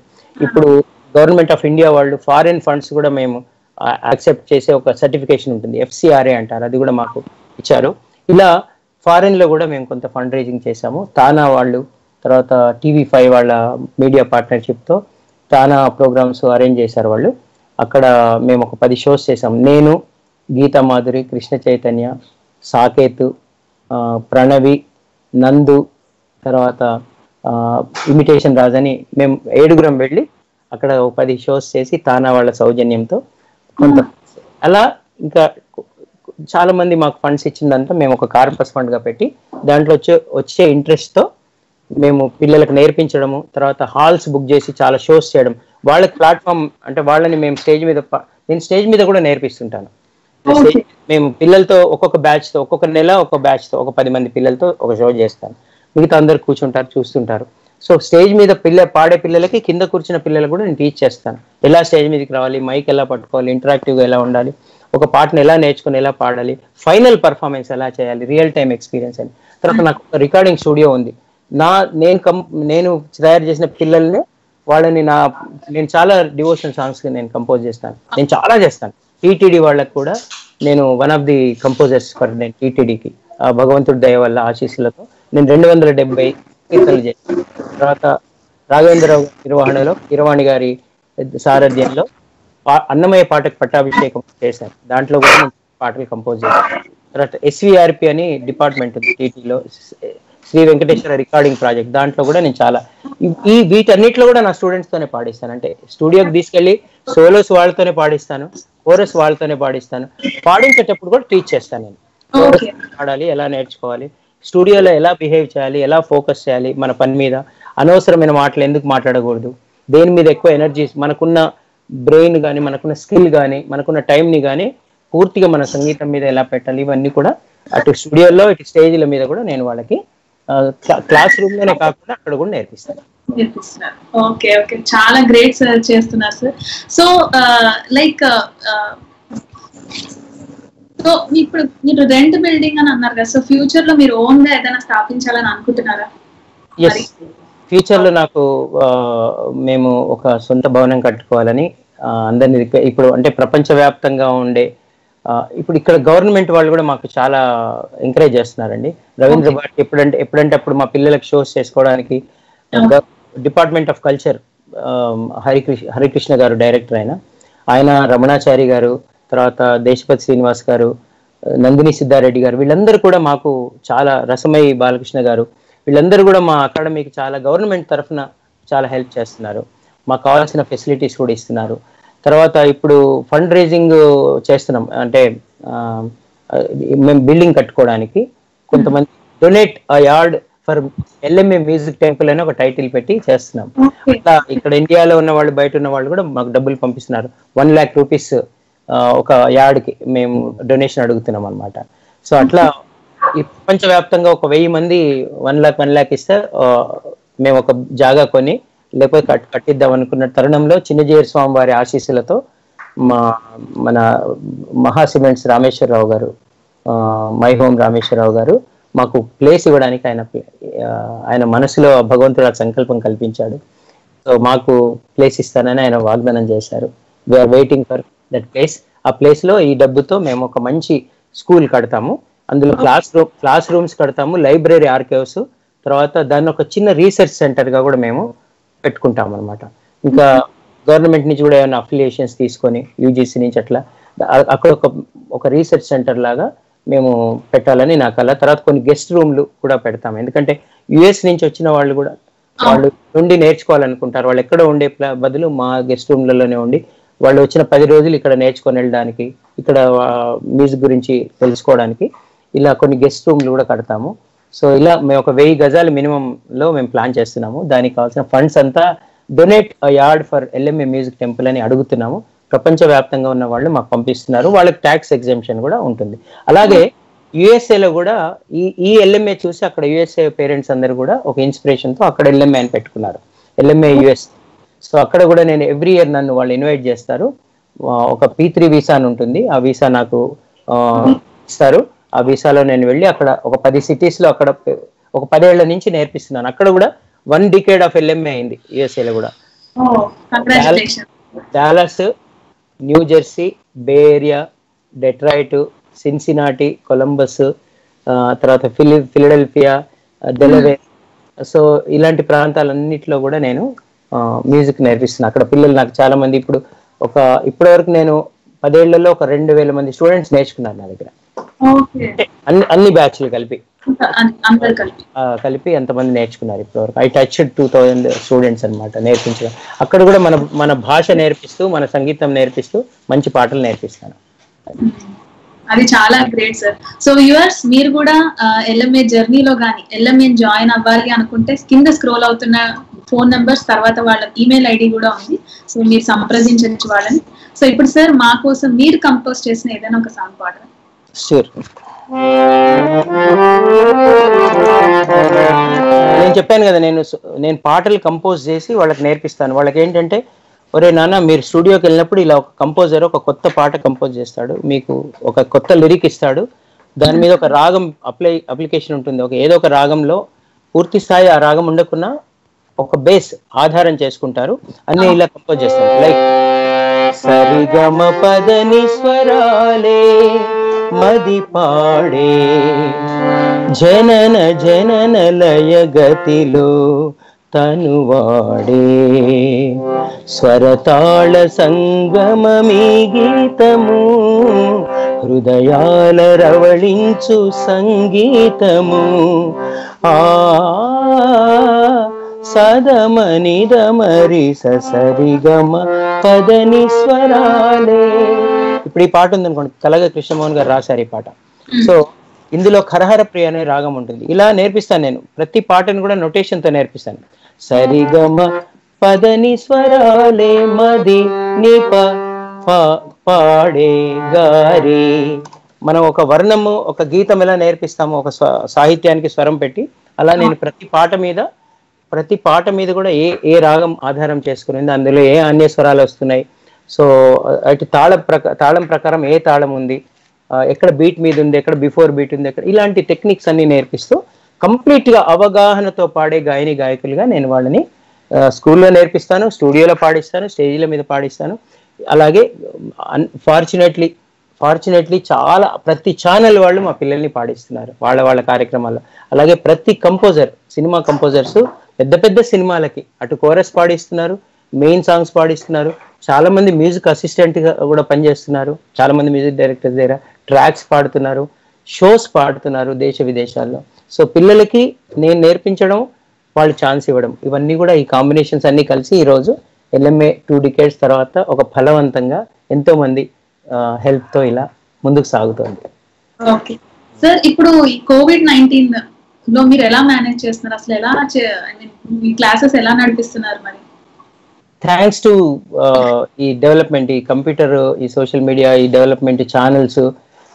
ఇప్పుడు గవర్నమెంట్ ఆఫ్ ఇండియా వాళ్ళు ఫారిన్ ఫండ్స్ కూడా మేము యాక్సెప్ట్ చేసే ఒక సర్టిఫికేషన్ ఉంటుంది, FCRA అంటారు, అది కూడా మాకు ఇచ్చారు. ఇలా ఫారిన్లో కూడా మేము కొంత ఫండ్ రైజింగ్ చేసాము. తానా వాళ్ళు, తర్వాత TV5 వాళ్ళ మీడియా పార్ట్నర్షిప్తో తానా ప్రోగ్రామ్స్ అరేంజ్ చేశారు వాళ్ళు. అక్కడ మేము ఒక 10 షోస్ చేసాము. నేను, గీతా మాధురి, కృష్ణ చైతన్య, సాకేత్, ప్రణవి, నందు, తర్వాత ఇమిటేషన్ రాజ్ అని మేము 7 వెళ్ళి అక్కడ 10 షోస్ చేసి తానా వాళ్ళ సౌజన్యంతో కొంత అలా ఇంకా చాలా మంది మాకు ఫండ్స్ ఇచ్చిందంతా మేము ఒక కార్పస్ ఫండ్గా పెట్టి దాంట్లో వచ్చే ఇంట్రెస్ట్తో మేము పిల్లలకు నేర్పించడము, తర్వాత హాల్స్ బుక్ చేసి చాలా షోస్ చేయడం, వాళ్ళకి ప్లాట్ఫామ్ అంటే వాళ్ళని మేము నేను స్టేజ్ మీద కూడా నేర్పిస్తుంటాను. మేము పిల్లలతో ఒక్కొక్క బ్యాచ్తో ఒక్కొక్క నెల ఒక బ్యాచ్తో ఒక 10 మంది పిల్లలతో ఒక షో చేస్తాను. మిగతా అందరు కూర్చుంటారు, చూస్తుంటారు. సో స్టేజ్ మీద పాడే పిల్లలకి, కింద కూర్చున్న పిల్లలకు కూడా నేను టీచ్ చేస్తాను. ఎలా స్టేజ్ మీదకి రావాలి, మైక్ ఎలా పట్టుకోవాలి, ఇంటరాక్టివ్గా ఎలా ఉండాలి, ఒక పాటను ఎలా నేర్చుకుని ఎలా పాడాలి, ఫైనల్ పర్ఫార్మెన్స్ ఎలా చేయాలి, రియల్ టైమ్ ఎక్స్పీరియన్స్ అని. తర్వాత నాకు ఒక రికార్డింగ్ స్టూడియో ఉంది. నేను తయారు చేసిన పిల్లల్ని వాళ్ళని నేను చాలా డివోషనల్ సాంగ్స్ నేను కంపోజ్ చేస్తాను. నేను చాలా చేస్తాను. టీటీడీ వాళ్ళకు కూడా నేను 1 ఆఫ్ ది కంపోజర్స్ ఫర్ నేను టీటీడీకి భగవంతుడి దయ వల్ల ఆశీస్సులతో నేను 270 కీర్తనలు చేశాను. తర్వాత రాఘవేంద్రరావు నిర్వహణలో కీరవాణి గారి సారథ్యంలో అన్నమయ్య పాటకు పట్టాభిషేకం చేశాను. దాంట్లో కూడా నేను పాటలు కంపోజ్ చేశాను. తర్వాత SVRP అని డిపార్ట్మెంట్ ఉంది టీటీలో, శ్రీ వెంకటేశ్వర రికార్డింగ్ ప్రాజెక్ట్, దాంట్లో కూడా నేను చాలా వీటన్నిటిలో కూడా నా స్టూడెంట్స్తోనే పాడిస్తాను. అంటే స్టూడియోకి తీసుకెళ్ళి సోలోస్ వాళ్ళతోనే పాడిస్తాను, కోరస్ వాళ్ళతోనే పాడిస్తాను. పాడించేటప్పుడు కూడా టీచ్ చేస్తాను. నేను కోరస్ పాడాలి, ఎలా నేర్చుకోవాలి, స్టూడియోలో ఎలా బిహేవ్ చేయాలి, ఎలా ఫోకస్ చేయాలి, మన పని మీద అనవసరమైన మాటలు ఎందుకు మాట్లాడకూడదు, దేని మీద ఎక్కువ ఎనర్జీ, మనకున్న బ్రెయిన్ కానీ మనకున్న స్కిల్ కానీ మనకున్న టైంని కానీ పూర్తిగా మన సంగీతం మీద ఎలా పెట్టాలి, ఇవన్నీ కూడా అటు స్టూడియోలో ఇటు స్టేజ్ల మీద కూడా నేను వాళ్ళకి క్లాస్ రూమ్ లోనే కాకుండా అక్కడ కూడా నేర్పిస్తాను. ఓకే, ఓకే, చాలా గ్రేట్ సార్ చేస్తున్నారు సార్. సో లైక్ సో ఇప్పుడు మీరు రెంట్ బిల్డింగ్ అని అన్నారు కదా, సో ఫ్యూచర్ లో మీరు ఓన్ గా ఏదైనా స్థాపించాలని అనుకుంటున్నారా? ఫ్యూచర్ లో నాకు మేము ఒక సొంత భవనం కట్టుకోవాలని అందరినీ ఇప్పుడు అంటే ప్రపంచవ్యాప్తంగా ఉండే ఇప్పుడు ఇక్కడ గవర్నమెంట్ వాళ్ళు కూడా మాకు చాలా ఎంకరేజ్ చేస్తున్నారండి. రవీంద్ర భారతి ఎప్పుడంటే అప్పుడు మా పిల్లలకు షోస్ చేసుకోవడానికి department of culture Harikrishna garu director, ఆయన రమణాచారి గారు, తర్వాత దేశపతి శ్రీనివాస్ గారు, నందిని సిద్ధారెడ్డి గారు, వీళ్ళందరూ కూడా మాకు చాలా రసమయ్య బాలకృష్ణ గారు, వీళ్ళందరూ కూడా మా అకాడమీకి చాలా గవర్నమెంట్ తరఫున చాలా హెల్ప్ చేస్తున్నారు. మాకు కావాల్సిన ఫెసిలిటీస్ కూడా ఇస్తున్నారు. తర్వాత ఇప్పుడు ఫండ్ రైజింగ్ చేస్తున్నాం. అంటే మేము బిల్డింగ్ కట్టుకోవడానికి కొంతమంది donate a yard for LMA music temple అని ఒక టైటిల్ పెట్టి చేస్తున్నాం. అట్లా ఇక్కడ ఇండియాలో ఉన్న వాళ్ళు, బయట ఉన్న వాళ్ళు కూడా మాకు డబ్బులు పంపిస్తున్నారు. 1 lakh rupees ఒక యార్డ్కి మేము డొనేషన్ అడుగుతున్నాం అనమాట. సో అట్లా ఈ ప్రపంచవ్యాప్తంగా ఒక 1000 మంది 1 lakh ఇస్తే మేము ఒక జాగా కొని లేకపోతే కట్టిద్దాం అనుకున్న తరుణంలో చిన్నజీయర్ స్వామి వారి ఆశీస్సులతో మన మహా సిమెంట్స్ రామేశ్వరరావు గారు, మై హోమ్ రామేశ్వరరావు గారు మాకు ప్లేస్ ఇవ్వడానికి ఆయన మనసులో భగవంతుడు ఆ సంకల్పం కల్పించాడు. సో మాకు ప్లేస్ ఇస్తానని ఆయన వాగ్దానం చేశారు. We're waiting for that place. ఆ ప్లేస్లో ఈ డబ్బుతో మేము ఒక మంచి స్కూల్ కడతాము. అందులో క్లాస్ రూమ్స్ కడతాము, లైబ్రరీ, ఆర్కైవ్స్, తర్వాత దాన్ని ఒక చిన్న రీసెర్చ్ సెంటర్గా కూడా మేము పెట్టుకుంటాం అనమాట. ఇంకా గవర్నమెంట్ నుంచి కూడా ఏమైనా అఫిలియేషన్స్ తీసుకొని UGC నుంచి అట్లా అక్కడ ఒక రీసెర్చ్ సెంటర్ లాగా మేము పెట్టాలని నా కల. తర్వాత కొన్ని గెస్ట్ రూమ్లు కూడా పెడతాము. ఎందుకంటే US నుంచి వచ్చిన వాళ్ళు కూడా వాళ్ళు నుండి నేర్చుకోవాలనుకుంటారు. వాళ్ళు ఎక్కడ ఉండే బదులు మా గెస్ట్ రూమ్లలోనే ఉండి వాళ్ళు వచ్చిన 10 రోజులు ఇక్కడ నేర్చుకొని వెళ్ళడానికి, ఇక్కడ మ్యూజిక్ గురించి తెలుసుకోవడానికి ఇలా కొన్ని గెస్ట్ రూమ్లు కూడా కడతాము. సో ఇలా మేము ఒక 1000 గజాలు మినిమంలో మేము ప్లాన్ చేస్తున్నాము. దానికి కావాల్సిన ఫండ్స్ అంతా donate yard for LMA music temple అని అడుగుతున్నాము. ప్రపంచవ్యాప్తంగా ఉన్న వాళ్ళు మాకు పంపిస్తున్నారు. వాళ్ళకి ట్యాక్స్ ఎగ్జెంప్షన్ కూడా ఉంటుంది. అలాగే యుఎస్ఏలో కూడా ఈ ఎల్ఎంఏ చూసి అక్కడ యుఎస్ఏ పేరెంట్స్ అందరు కూడా ఒక ఇన్స్పిరేషన్తో అక్కడ ఎల్ఎంఏ అని పెట్టుకున్నారు, ఎల్ఎంఏ యుఎస్. సో అక్కడ కూడా నేను ఎవ్రీ ఇయర్ నన్ను వాళ్ళు ఇన్వైట్ చేస్తారు. ఒక P3 వీసా అని ఉంటుంది, ఆ వీసా నాకు ఇస్తారు. ఆ వీసాలో నేను వెళ్ళి అక్కడ ఒక 10 సిటీస్లో అక్కడ ఒక 10 ఏళ్ల నుంచి నేర్పిస్తున్నాను. అక్కడ కూడా 1 డికేడ్ ఆఫ్ ఎల్ఎంఏ అయింది యుఎస్ఏలో కూడా. Dallas, New Jersey, Bay Area, Detroit, Cincinnati, Columbus, తర్వాత ఫిలడెల్ఫియా, డెలవేర్, సో ఇలాంటి ప్రాంతాలన్నింటిలో కూడా నేను మ్యూజిక్ నేర్పిస్తున్నాను. అక్కడ పిల్లలు నాకు చాలా మంది ఇప్పటివరకు నేను 10 ఏళ్లలో ఒక 2000 మంది స్టూడెంట్స్ నేర్చుకున్నారు నా దగ్గర. అన్ని బ్యాచ్లు కలిపి ఎంతమంది నేర్చుకున్నారు ఇప్పటివరకు. ఐ టచ్ 2000 స్టూడెంట్స్ అనమాట నేర్పించడం. అక్కడ కూడా మన భాష నేర్పిస్తూ, మన సంగీతం నేర్పిస్తూ మంచి పాటలు నేర్పిస్తాను. అది చాలా గ్రేట్ సార్. సో వ్యూవర్స్, మీరు కూడా ఎల్ఎంఏ జర్నీలో కానీ ఎల్ఎంఏ జాయిన్ అవ్వాలి అనుకుంటే కింద స్క్రోల్ అవుతున్న ఫోన్ నెంబర్స్, తర్వాత వాళ్ళ ఈమెయిల్ ఐడి కూడా ఉంది. సో మీరు సంప్రదించవచ్చు వాళ్ళని. సో ఇప్పుడు సార్ మా కోసం మీరు కంపోజ్ చేసిన ఏదైనా ఒక సాంగ్ పాట. షూర్, నేను చెప్పాను కదా నేను పాటలు కంపోజ్ చేసి వాళ్ళకి నేర్పిస్తాను. వాళ్ళకి ఏంటంటే, ఒరే నాన్న, మీరు స్టూడియోకి వెళ్ళినప్పుడు ఇలా ఒక కంపోజర్ ఒక కొత్త పాట కంపోజ్ చేస్తాడు, మీకు ఒక కొత్త లిరిక్ ఇస్తాడు, దాని మీద ఒక రాగం అప్లికేషన్ ఉంటుంది. ఒక ఏదో ఒక రాగంలో పూర్తి స్థాయి ఆ రాగం ఉండకున్నా ఒక బేస్ ఆధారం చేసుకుంటారు. అన్ని ఇలా కంపోజ్ చేస్తారు. లైక్ సరిగమ పదని స్వరాలే మది పాడే జనన జనన లయ గతిలో తనువాడే స్వరతాళ సంగమమీ గీతము హృదయాల రవళించు సంగీతము ఆ సదమని దమరి సరిగమ పదని స్వరాలే. ఇప్పుడు ఈ పాట ఉందనుకోండి, కలగ కృష్ణమోహన్ గారు రాశారు ఈ పాట. సో ఇందులో ఖరహర ప్రియ అనే రాగం ఉంటుంది. ఇలా నేర్పిస్తాను నేను ప్రతి పాటను కూడా నొటేషన్తో నేర్పిస్తాను. సరిగమ పదని స్వరాలే మది నిప పాడే గారి. మనం ఒక వర్ణము ఒక గీతం ఎలా నేర్పిస్తామో ఒక సాహిత్యానికి స్వరం పెట్టి, అలా నేను ప్రతి పాట మీద కూడా ఏ రాగం ఆధారం చేసుకునేది, అందులో ఏ అన్య స్వరాలు వస్తున్నాయి, సో అటు తాళం ప్రకారం ఏ తాళం ఉంది, ఎక్కడ బీట్ మీద ఉంది, ఎక్కడ బిఫోర్ బీట్ ఉంది, ఎక్కడ ఇలాంటి టెక్నిక్స్ అన్ని నేర్పిస్తూ కంప్లీట్గా అవగాహనతో పాడే గాయని గాయకులుగా నేను వాళ్ళని స్కూల్లో నేర్పిస్తాను, స్టూడియోలో పాడిస్తాను, స్టేజీల మీద పాడిస్తాను. అలాగే ఫార్చునేట్లీ చాలా ప్రతి ఛానల్ వాళ్ళు మా పిల్లల్ని పాడిస్తున్నారు వాళ్ళ కార్యక్రమాల్లో. అలాగే ప్రతి కంపోజర్, సినిమా కంపోజర్స్ పెద్ద సినిమాలకి అటు కోరస్ పాడిస్తున్నారు, మెయిన్ సాంగ్స్ పాడిస్తున్నారు, చాలా మంది మ్యూజిక్ అసిస్టెంట్గా కూడా పనిచేస్తున్నారు, చాలా మంది మ్యూజిక్ డైరెక్టర్ దగ్గర ట్రాక్స్ పాడుతున్నారు, షోస్ పాడుతున్నారు దేశ విదేశాల్లో. సో పిల్లలకి నేను నేర్పించడం, వాళ్ళు ఛాన్స్ ఇవ్వడం, ఇవన్నీ కూడా ఈ కాంబినేషన్స్ అన్నీ కలిసి ఈరోజు ఎల్ఎంఏ 2 డికేడ్స్ తర్వాత ఒక ఫలవంతంగా ఎంతో మంది హెల్ప్తో ఇలా ముందుకు సాగుతుంది. ఓకే సార్, ఇప్పుడు ఈ COVID-19 లో మీరు ఎలా మేనేజ్ చేస్తున్నారు? అసలు ఎలా మీ క్లాసెస్ ఎలా నడిపిస్తున్నారు? మరి థ్యాంక్స్ టు ఈ డెవలప్మెంట్, ఈ కంప్యూటర్, ఈ సోషల్ మీడియా, ఈ డెవలప్మెంట్ ఛానల్స్,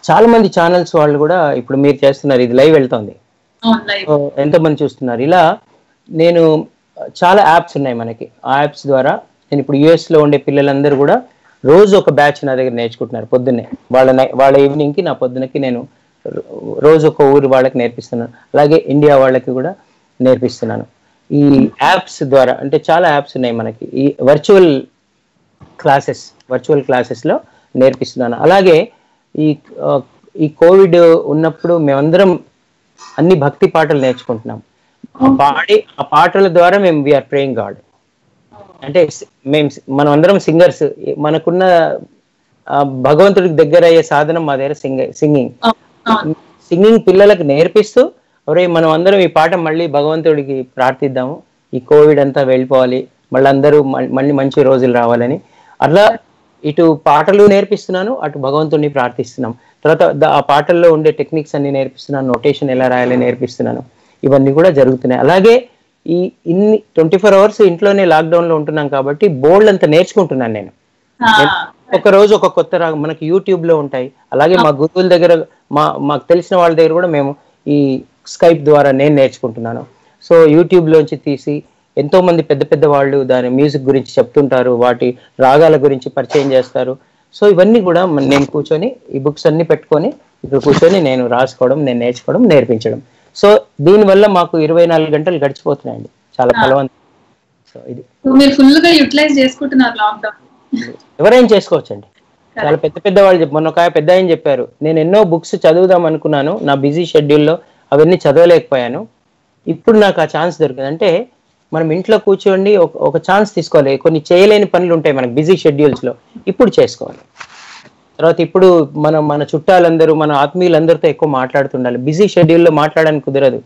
చాలా మంది ఛానల్స్ వాళ్ళు కూడా ఇప్పుడు మీరు చేస్తున్నారు, ఇది లైవ్ వెళ్తుంది, ఎంతో మంది చూస్తున్నారు. ఇలా నేను చాలా యాప్స్ ఉన్నాయి మనకి, ఆ యాప్స్ ద్వారా నేను ఇప్పుడు యుఎస్లో ఉండే పిల్లలందరూ కూడా రోజు ఒక బ్యాచ్ నా దగ్గర నేర్చుకుంటున్నారు. పొద్దున్నే వాళ్ళ ఈవినింగ్కి, నా పొద్దునకి నేను రోజు ఒక ఊరు వాళ్ళకి నేర్పిస్తున్నాను. అలాగే ఇండియా వాళ్ళకి కూడా నేర్పిస్తున్నాను ఈ యాప్స్ ద్వారా. అంటే చాలా యాప్స్ ఉన్నాయి మనకి, ఈ వర్చువల్ క్లాసెస్లో నేర్పిస్తున్నాను. అలాగే ఈ కోవిడ్ ఉన్నప్పుడు మేమందరం అన్ని భక్తి పాటలు నేర్చుకుంటున్నాం. ఆ పాటల ద్వారా మేము వీఆర్ ప్రేయింగ్ గాడ్. అంటే మనం అందరం సింగర్స్, మనకున్న భగవంతుడికి దగ్గర అయ్యే సాధనం మా దగ్గర సింగింగ్ పిల్లలకు నేర్పిస్తూ, ఒరే మనం అందరం ఈ పాట మళ్ళీ భగవంతుడికి ప్రార్థిద్దాము, ఈ కోవిడ్ అంతా వెళ్ళిపోవాలి, మళ్ళీ అందరూ మళ్ళీ మంచి రోజులు రావాలని అట్లా ఇటు పాటలు నేర్పిస్తున్నాను, అటు భగవంతుడిని ప్రార్థిస్తున్నాం. తర్వాత ఆ పాటల్లో ఉండే టెక్నిక్స్ అన్ని నేర్పిస్తున్నాను, నోటేషన్ ఎలా రాయాలని నేర్పిస్తున్నాను, ఇవన్నీ కూడా జరుగుతున్నాయి. అలాగే ఈ ఇన్ని 24 hours ఇంట్లోనే లాక్డౌన్లో ఉంటున్నాం కాబట్టి బోల్డ్ అంతా నేర్చుకుంటున్నాను. నేను ఒక రోజు ఒక కొత్త రాగం మనకి యూట్యూబ్లో ఉంటాయి, అలాగే మా గురువుల దగ్గర మాకు తెలిసిన వాళ్ళ దగ్గర కూడా మేము ఈ స్కైప్ ద్వారా నేను నేర్చుకుంటున్నాను. సో యూట్యూబ్లోంచి తీసి ఎంతో మంది పెద్ద పెద్ద వాళ్ళు దాని మ్యూజిక్ గురించి చెప్తుంటారు, వాటి రాగాల గురించి పరిచయం చేస్తారు. సో ఇవన్నీ కూడా నేను కూర్చొని ఈ బుక్స్ అన్ని పెట్టుకొని ఇక్కడ కూర్చొని నేను రాసుకోవడం, నేను నేర్చుకోవడం, నేర్పించడం. సో దీనివల్ల మాకు 24 గంటలు గడిచిపోతున్నాయండి, చాలా బలవంతం. సో ఇది మీరు ఫుల్ గా యూటిలైజ్ చేసుకుంటున్నారు. లాక్డౌన్ ఎవరైనా చేసుకోవచ్చండి, చాలా పెద్ద పెద్ద వాళ్ళు. మొన్న ఒక పెద్ద ఆయన చెప్పారు, నేను ఎన్నో బుక్స్ చదువుదాం అనుకున్నాను, నా బిజీ షెడ్యూల్లో అవన్నీ చదవలేకపోయాను, ఇప్పుడు నాకు ఆ ఛాన్స్ దొరికింది. అంటే మనం ఇంట్లో కూర్చోండి ఒక ఛాన్స్ తీసుకోవాలి. కొన్ని చేయలేని పనులు ఉంటాయి మనకు బిజీ షెడ్యూల్స్లో, ఇప్పుడు చేసుకోవాలి. తర్వాత ఇప్పుడు మనం మన చుట్టాలందరూ మన ఆత్మీయులందరితో ఎక్కువ మాట్లాడుతుండాలి, బిజీ షెడ్యూల్లో మాట్లాడడానికి కుదరదు.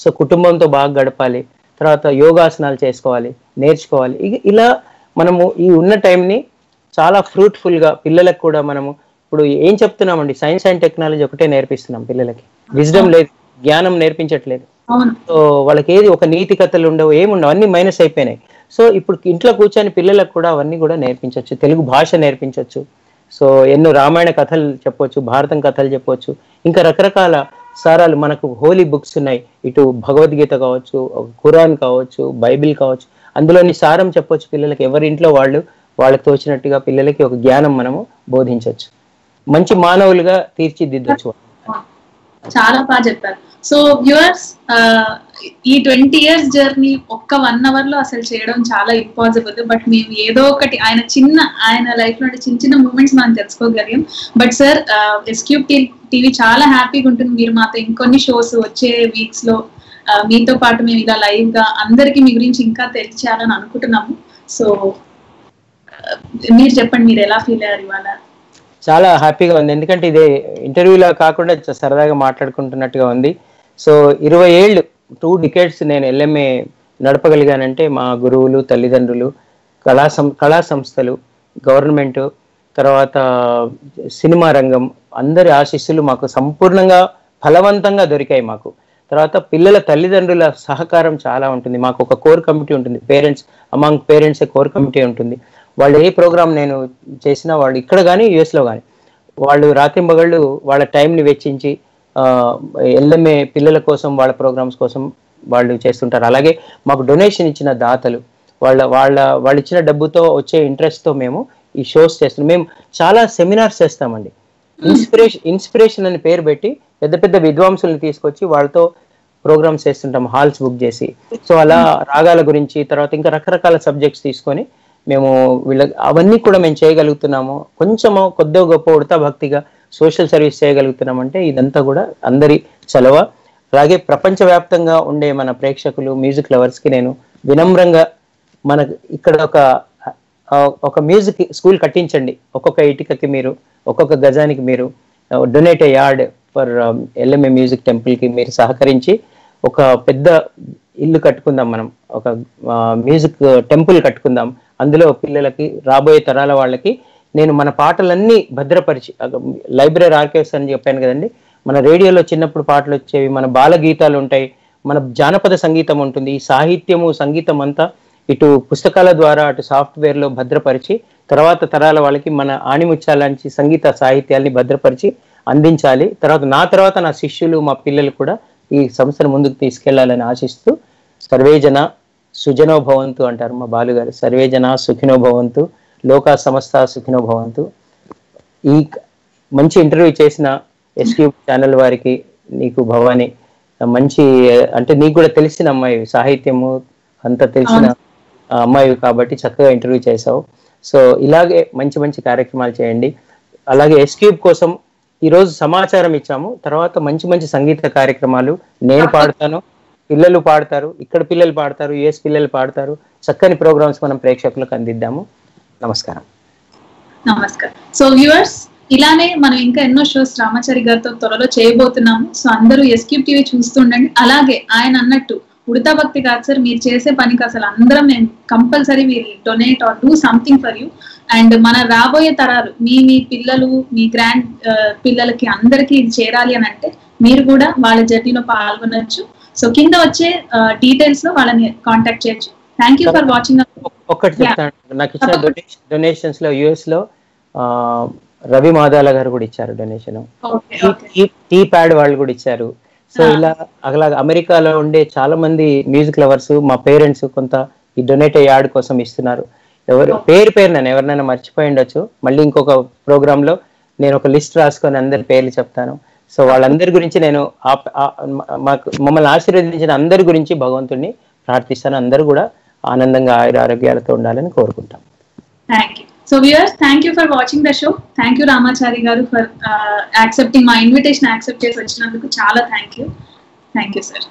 సో కుటుంబంతో బాగా గడపాలి, తర్వాత యోగాసనాలు చేసుకోవాలి, నేర్చుకోవాలి. ఇలా మనము ఈ ఉన్న టైంని చాలా ఫ్రూట్ఫుల్గా పిల్లలకు కూడా మనము ఇప్పుడు ఏం చెప్తున్నామండి, సైన్స్ అండ్ టెక్నాలజీ ఒకటే నేర్పిస్తున్నాం పిల్లలకి, విజ్డమ్ లేదు, జ్ఞానం నేర్పించట్లేదు. సో వాళ్ళకి ఏది ఒక నీతి కథలు ఉండవు, ఏముండవు, అన్ని మైనస్ అయిపోయినాయి. సో ఇప్పుడు ఇంట్లో కూర్చొని పిల్లలకు కూడా అవన్నీ కూడా నేర్పించవచ్చు, తెలుగు భాష నేర్పించవచ్చు. సో ఎన్నో రామాయణ కథలు చెప్పవచ్చు, భారతం కథలు చెప్పవచ్చు, ఇంకా రకరకాల సారాలు. మనకు హోలీ బుక్స్ ఉన్నాయి, ఇటు భగవద్గీత కావచ్చు, ఖురాన్ కావచ్చు, బైబిల్ కావచ్చు, అందులోని సారం చెప్పొచ్చు పిల్లలకి. ఎవరింట్లో వాళ్ళు వాళ్ళకి తోచినట్టుగా పిల్లలకి ఒక జ్ఞానం మనము బోధించవచ్చు, మంచి మానవులుగా తీర్చిదిద్దచ్చు. చాలా బాగా చెప్పారు. సో వ్యూవర్స్, ఈ 20 years జర్నీ ఒక్క 1 hour లో అసలు చేయడం చాలా ఇంపాసిబుల్. బట్ మేము ఏదో ఒకటి ఆయన లైఫ్ లో చిన్న చిన్న మూమెంట్స్ మనం తెలుసుకోగలిగాం. బట్ సార్, ఎస్క్యూబ్ టీవీ చాలా హ్యాపీగా ఉంటుంది మీరు మాతో ఇంకొన్ని షోస్ వచ్చే వీక్స్ లో మీతో పాటు మేము ఇలా లైవ్ గా అందరికి మీ గురించి ఇంకా తెలియాలని అనుకుంటున్నాము. సో మీరు చెప్పండి, మీరు ఎలా ఫీల్ అయ్యారు ఇవాళ? చాలా హ్యాపీగా ఉంది, ఎందుకంటే ఇదే ఇంటర్వ్యూలా కాకుండా సరదాగా మాట్లాడుకుంటున్నట్టుగా ఉంది. సో 20 years 2 decades నేను ఎల్ఎంఏ నడపగలిగానంటే మా గురువులు, తల్లిదండ్రులు, కళా సంస్థలు, గవర్నమెంట్, తర్వాత సినిమా రంగం, అందరి ఆశీస్సులు మాకు సంపూర్ణంగా ఫలవంతంగా దొరికాయి మాకు. తర్వాత పిల్లల తల్లిదండ్రుల సహకారం చాలా ఉంటుంది. మాకు ఒక కోర్ కమిటీ ఉంటుంది, parents among parents core committee ఉంటుంది. వాళ్ళు ఏ ప్రోగ్రామ్ నేను చేసినా వాళ్ళు ఇక్కడ కానీ యుఎస్లో కానీ వాళ్ళు రాత్రింబగళ్ళు వాళ్ళ టైంని వెచ్చించి ఎల్ఎంఏ పిల్లల కోసం వాళ్ళ ప్రోగ్రామ్స్ కోసం వాళ్ళు చేస్తుంటారు. అలాగే మాకు డొనేషన్ ఇచ్చిన దాతలు, వాళ్ళు ఇచ్చిన డబ్బుతో వచ్చే ఇంట్రెస్ట్తో మేము ఈ షోస్ చేస్తున్నాం. మేము చాలా సెమినార్స్ చేస్తామండి. ఇన్స్పిరేషన్ అనే పేరు పెట్టి పెద్ద పెద్ద విద్వాంసుల్ని తీసుకొచ్చి వాళ్ళతో ప్రోగ్రామ్స్ చేస్తుంటాం, హాల్స్ బుక్ చేసి. సో అలా రాగాల గురించి, తర్వాత ఇంకా రకరకాల సబ్జెక్ట్స్ తీసుకొని మేము వీళ్ళ అవన్నీ కూడా మేము చేయగలుగుతున్నాము. కొంచెము కొద్ది గొప్ప ఉడతా భక్తిగా సోషల్ సర్వీస్ చేయగలుగుతున్నాం అంటే ఇదంతా కూడా అందరి చలవ. అలాగే ప్రపంచవ్యాప్తంగా ఉండే మన ప్రేక్షకులు, మ్యూజిక్ లవర్స్కి నేను వినమ్రంగా మనకు ఇక్కడ ఒక మ్యూజిక్ స్కూల్ కట్టించండి, ఒక్కొక్క ఇటుకకి మీరు, ఒక్కొక్క గజానికి మీరు donate a yard for LMA music టెంపుల్కి మీరు సహకరించి ఒక పెద్ద ఇల్లు కట్టుకుందాం, మనం ఒక మ్యూజిక్ టెంపుల్ కట్టుకుందాం. అందులో పిల్లలకి, రాబోయే తరాల వాళ్ళకి నేను మన పాటలన్నీ భద్రపరిచి, లైబ్రరీ ఆర్కైవ్స్ అని చెప్పాను కదండి, మన రేడియోలో చిన్నప్పుడు పాటలు వచ్చేవి, మన బాలగీతాలు ఉంటాయి, మన జానపద సంగీతం ఉంటుంది. ఈ సాహిత్యము, సంగీతం అంతా ఇటు పుస్తకాల ద్వారా అటు సాఫ్ట్వేర్లో భద్రపరిచి తర్వాత తరాల వాళ్ళకి మన ఆణిముత్యాలాంటి సంగీత సాహిత్యాన్ని భద్రపరిచి అందించాలి. తర్వాత నా శిష్యులు, మా పిల్లలు కూడా ఈ సంస్థను ముందుకు తీసుకెళ్లాలని ఆశిస్తూ, సర్వేజన సుజనో భవంతు అంటారు మా బాలుగారు, సర్వేజన సుఖినో భవంతు, లోకా సమస్త సుఖినో భవంతు. ఈ మంచి ఇంటర్వ్యూ చేసిన ఎస్క్యూబ్ ఛానల్ వారికి, నీకు భవాని, మంచి అంటే నీకు కూడా తెలిసిన అమ్మాయి, సాహిత్యము అంతా తెలిసిన అమ్మాయి కాబట్టి చక్కగా ఇంటర్వ్యూ చేసావు. సో ఇలాగే మంచి మంచి కార్యక్రమాలు చేయండి. అలాగే ఎస్క్యూబ్ కోసం ఈరోజు సమాచారం ఇచ్చాము, తర్వాత మంచి మంచి సంగీత కార్యక్రమాలు, నేను పాడతాను, పిల్లలు పాడతారు, ఇక్కడ పిల్లలు పాడతారు, యుఎస్ పిల్లలు పాడతారు, చక్కని ప్రోగ్రామ్స్ మనం ప్రేక్షకులకు అందిద్దాము. నమస్కారం. నమస్కారం. సో వ్యూవర్స్, ఇలానే మనం ఇంకా ఎన్నో షోస్ రామాచారి గారితో త్వరలో చేయబోతున్నాము. సో అందరూ ఎస్క్యూబ్ టీవీ చూస్తుండండి. అలాగే ఆయన అన్నట్టు उड़ता भक्ति का सर మీరు చేసే పనికి అసలు అందరం నేను compulsory we donate or do something for you and మన రాబోయే తరాలు మీ మీ పిల్లలు మీ గ్రాండ్ పిల్లలకి అందరికీ చేరాలి అని అంటే మీరు కూడా వాళ్ళ జర్నీలో పాల్గొనొచ్చు సో కింద వచ్చే డీటెయిల్స్ లో వాళ్ళని కాంటాక్ట్ చేయొచ్చు థాంక్యూ ఫర్ వాచింగ్ ఒక్కటి చెప్తాను నాకు ఇచ్చిన డొనేషన్స్ లో యూఎస్ లో రవి మాదాల గారు కూడా ఇచ్చారు డొనేషన్ టీ ప్యాడ్ వాళ్ళు కూడా ఇచ్చారు సో ఇలా అలా అమెరికాలో ఉండే చాలా మంది మ్యూజిక్ లవర్స్ మా పేరెంట్స్ కొంత ఈ డొనేట్ అయ్యే యాడ్ కోసం ఇస్తున్నారు ఎవరు పేరు నన్ను ఎవరినైనా మర్చిపోయి ఉండొచ్చు మళ్ళీ ఇంకొక ప్రోగ్రామ్ లో నేను ఒక లిస్ట్ రాసుకొని అందరి పేర్లు చెప్తాను సో వాళ్ళందరి గురించి నేను మమ్మల్ని ఆశీర్వదించిన అందరి గురించి భగవంతుడిని ప్రార్థిస్తాను అందరూ కూడా ఆనందంగా ఆయుర ఆరోగ్యాలతో ఉండాలని కోరుకుంటాం thank you So viewers, thank you for watching the show. Thank you Ramachari garu for accepting my invitation. Accepted vachinanduku chaala thank you. Thank you sir.